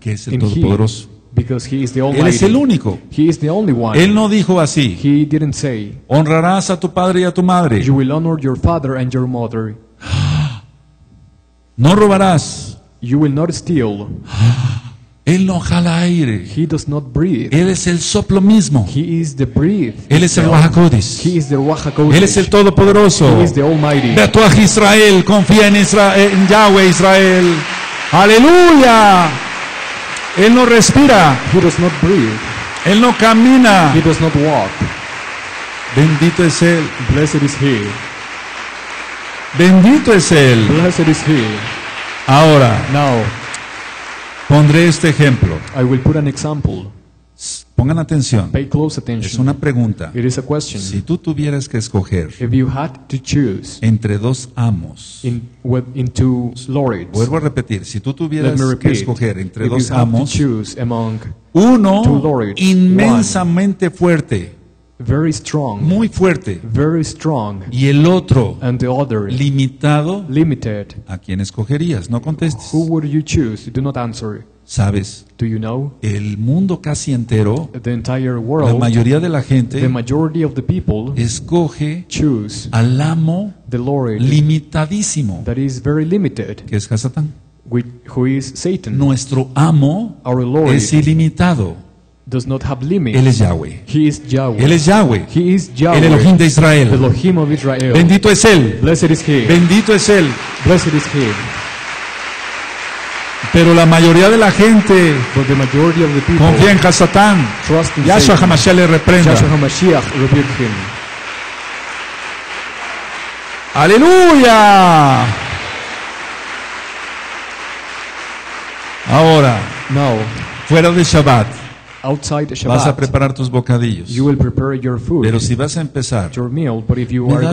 que es el Todopoderoso. Él es el único. Él no dijo así: honrarás a tu padre y a tu madre, no robarás, él no jala aire. Él es el soplo mismo. Él es el Ruach HaKodesh. Él es el Todopoderoso. Betuaj Israel, confía en Israel, en Yahweh Israel. Aleluya. Él no respira. Él no camina. Bendito es Él. Bendito es Él. Ahora, pondré este ejemplo. Pongan atención. Es una pregunta. Si tú tuvieras que escoger entre dos amos, vuelvo a repetir, si tú tuvieras que escoger entre dos amos, uno inmensamente fuerte, muy fuerte, y el otro limitado, ¿a quién escogerías? No contestes. ¿Sabes? El mundo casi entero, la mayoría de la gente, escoge al amo limitadísimo, que es Hasatán. Nuestro amo es ilimitado. Él es Yahweh. Él es Yahweh. El Elohim de Israel. Bendito es Él. Bendito es Él. Pero la mayoría de la gente confía en Hasatán. Yahshua HaMashiach le reprenda. Aleluya. Ahora, fuera de Shabbat, vas a preparar tus bocadillos. Pero si vas a empezar, me da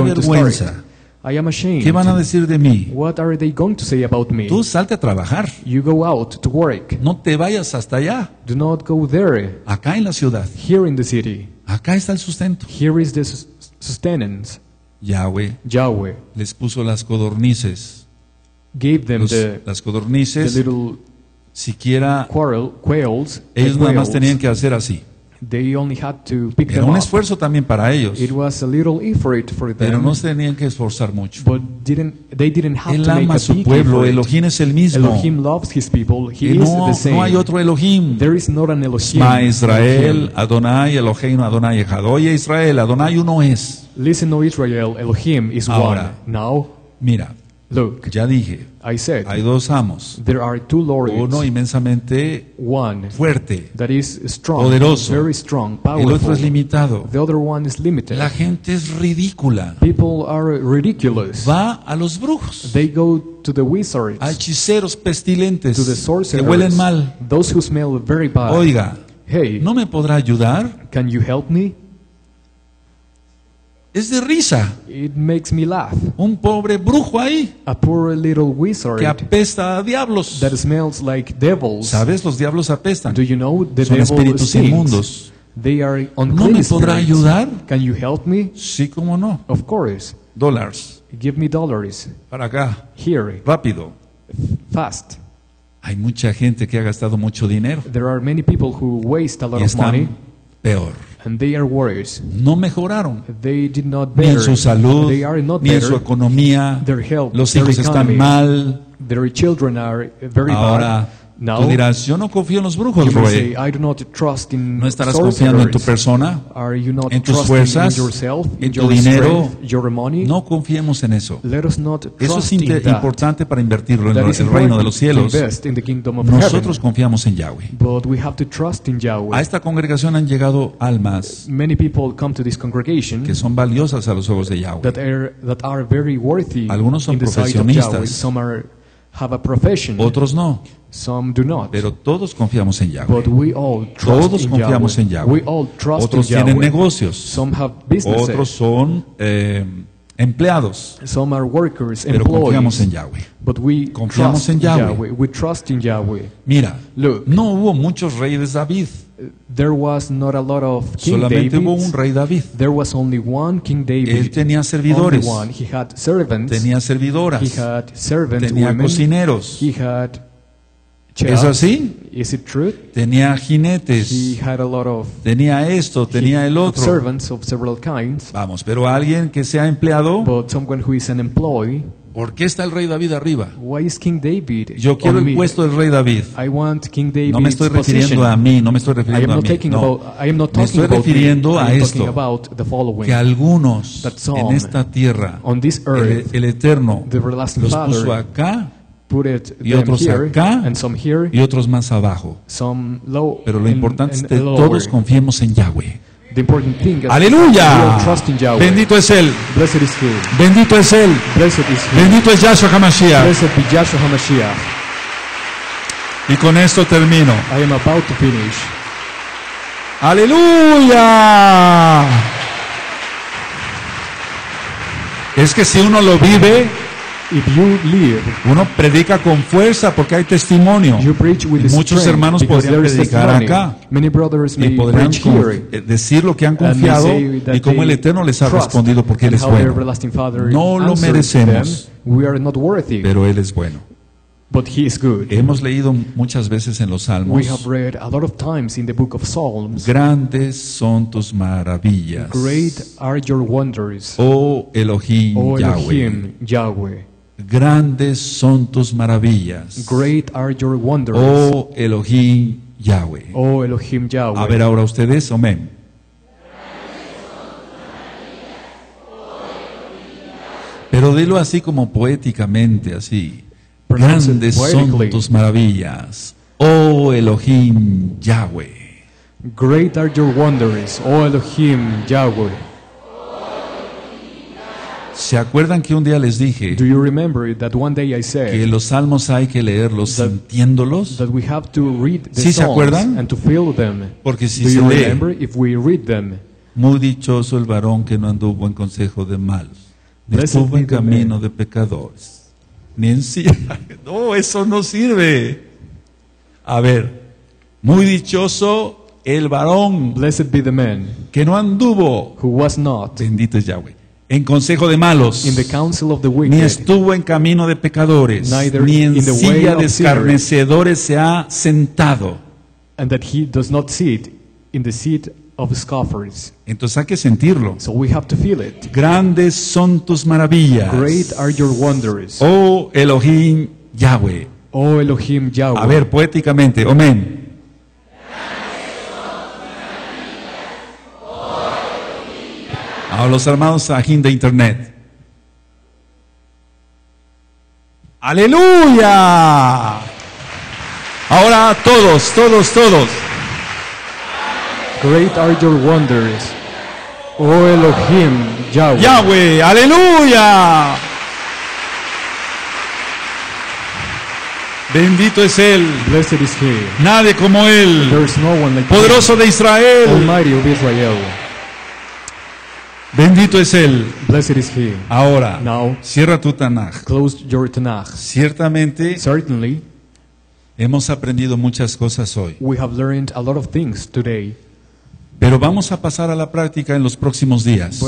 vergüenza. ¿Qué van a decir de mí? Tú salte a trabajar. No te vayas hasta allá. Acá en la ciudad. Acá está el sustento. Yahweh les puso las codornices. Las codornices, siquiera ellos nada más tenían que hacer así. Era un esfuerzo también para ellos, pero no se tenían que esforzar mucho. Él ama a su pueblo. Elohim es el mismo. No hay otro Elohim. Ma Israel, Adonai Eloheinu, Adonai Echad. Oye Israel, Adonai uno es. Ahora, mira, ya dije, hay dos amos. Uno inmensamente fuerte, poderoso. El otro es limitado. La gente es ridícula. Va a los brujos, a hechiceros pestilentes que huelen mal. Oiga, ¿no me podrá ayudar? Es de risa. Un pobre brujo ahí, que apesta a diablos. ¿Sabes? Los diablos apestan. Son espíritus inmundos. ¿No me podrá ayudar? Sí, cómo no. Dólares. Para acá. Rápido. Hay mucha gente que ha gastado mucho dinero. Y están peor. No mejoraron ni en su salud, ni en su economía. Los hijos están mal. Ahora tú dirás, yo no confío en los brujos, Roe. ¿No estarás confiando en tu persona, en tus fuerzas, en tu dinero? No confiemos en eso. Eso es importante para invertirlo en el reino de los cielos. Nosotros confiamos en Yahweh. A esta congregación han llegado almas que son valiosas a los ojos de Yahweh. Algunos son profesionistas. have a profession. Otros no. Some do not. Pero todos confiamos en Yahweh. But we all trust todos confiamos en Yahweh. We all trust otros tienen Yahweh. Negocios. Some have businesses. Otros son empleados. Some are workers, pero employees. Confiamos en Yahweh. But we confiamos trust en Yahweh. Yahweh. We trust in Yahweh. Mira, look, no hubo muchos reyes David. There was not a lot of King solamente Davids. Hubo un rey David. There was only one King David. Él tenía servidores. One. He had servants. Tenía servidoras. He had servant tenía women. Cocineros. He had ¿es así? Is it true? Tenía jinetes. He had a lot of, tenía esto, tenía el otro. Servants of several kinds. Vamos, pero alguien que sea empleado. But someone who is an employee. ¿Por qué está el rey David arriba? Why is King David? Yo quiero el puesto del rey David. I want King David's no me estoy refiriendo position. A mí, no me estoy refiriendo a mí. No. Me estoy refiriendo a esto, que algunos en esta tierra, on this earth, el Eterno los puso acá. Put it y otros here, acá and some here, y otros más abajo low, pero lo importante es que todos confiemos en Yahweh. Aleluya, bendito es Él, bendito es Él, bendito es Yahshua HaMashiach. Y con esto termino. I am about to finish. Aleluya. Es que si uno lo vive, if you live, uno predica con fuerza porque hay testimonio. Muchos hermanos podrían predicar acá y podrían decir lo que han confiado y cómo el Eterno les ha respondido porque Él es bueno. No lo merecemos, pero Él es bueno. But he is good. Hemos leído muchas veces en los Salmos. We have read a lot of times in the book of Psalms. Grandes son tus maravillas. Great are your wonders. Oh Elohim, Yahweh. Grandes son tus maravillas. Great are your wonders. Oh Elohim, Yahweh. Oh Elohim, Yahweh. A ver ahora ustedes, amén. Pero dilo así como poéticamente, así. Grandes son tus maravillas, oh Elohim, Yahweh. Great are your wonders, oh Elohim, Yahweh. ¿Se acuerdan que un día les dije que los salmos hay que leerlos sintiéndolos? ¿Sí se acuerdan? Porque si se lee, muy dichoso el varón que no anduvo en consejo de malos, ni estuvo en camino de pecadores. Ni en sí. No, eso no sirve. A ver, muy dichoso el varón, blessed be the man, que no anduvo, who was not, bendito es Yahweh, en consejo de malos, in the counsel of the wicked, ni estuvo en camino de pecadores, neither ni en silla de escarnecedores se ha sentado, and that he does not sit in the seat of scoffers. Entonces hay que sentirlo. So we have to feel it. Grandes son tus maravillas. Great are your wonders. Oh Elohim, Yahweh. Oh Elohim, Yahweh. A ver, poéticamente, amén. A los hermanos ajín de internet. Aleluya. Ahora todos. Great are your wonders, oh Elohim, Yahweh. Yahweh, aleluya. Bendito es Él. Blessed is He. Nadie como Él. There is no one like poderoso him. De Israel. Almighty of Israel. Bendito es Él. Blessed is He. Ahora, now, cierra tu Tanaj. Close your Tanaj. Ciertamente. Certainly. Hemos aprendido muchas cosas hoy. We have learned a lot of things today. Pero vamos a pasar a la práctica en los próximos días.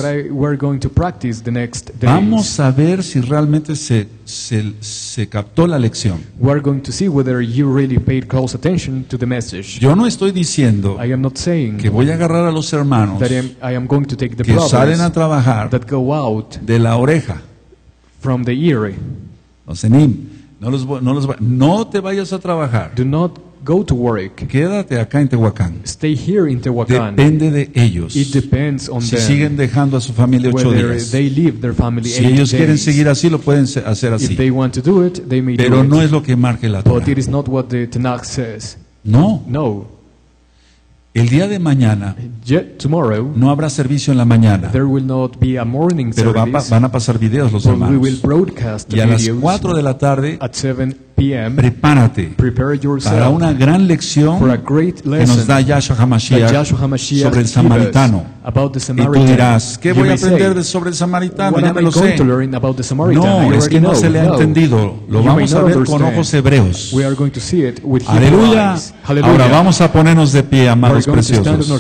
Vamos a ver si realmente se captó la lección. Yo no estoy diciendo que voy a agarrar a los hermanos que salen a trabajar de la oreja. No te vayas a trabajar. Go to work. Quédate acá en Tehuacán. Stay here in Tehuacán. Depende de ellos. It depends on si them. Siguen dejando a su familia 8 días. They leave their family si ellos days. Quieren seguir así, lo pueden hacer así. If they want to do it, they may pero do no it. Es lo que marque la Torah. No. El día de mañana no habrá servicio en la mañana, pero van a pasar videos los hermanos. Y a las 4 de la tarde, prepárate para una gran lección que nos da Yahshua HaMashiach sobre el samaritano. Y tú dirás, ¿qué voy a aprender sobre el samaritano? Ya me lo sé. No, es que no se le ha entendido. Lo vamos a ver con ojos hebreos. Aleluya. Ahora vamos a ponernos de pie, amados preciosos.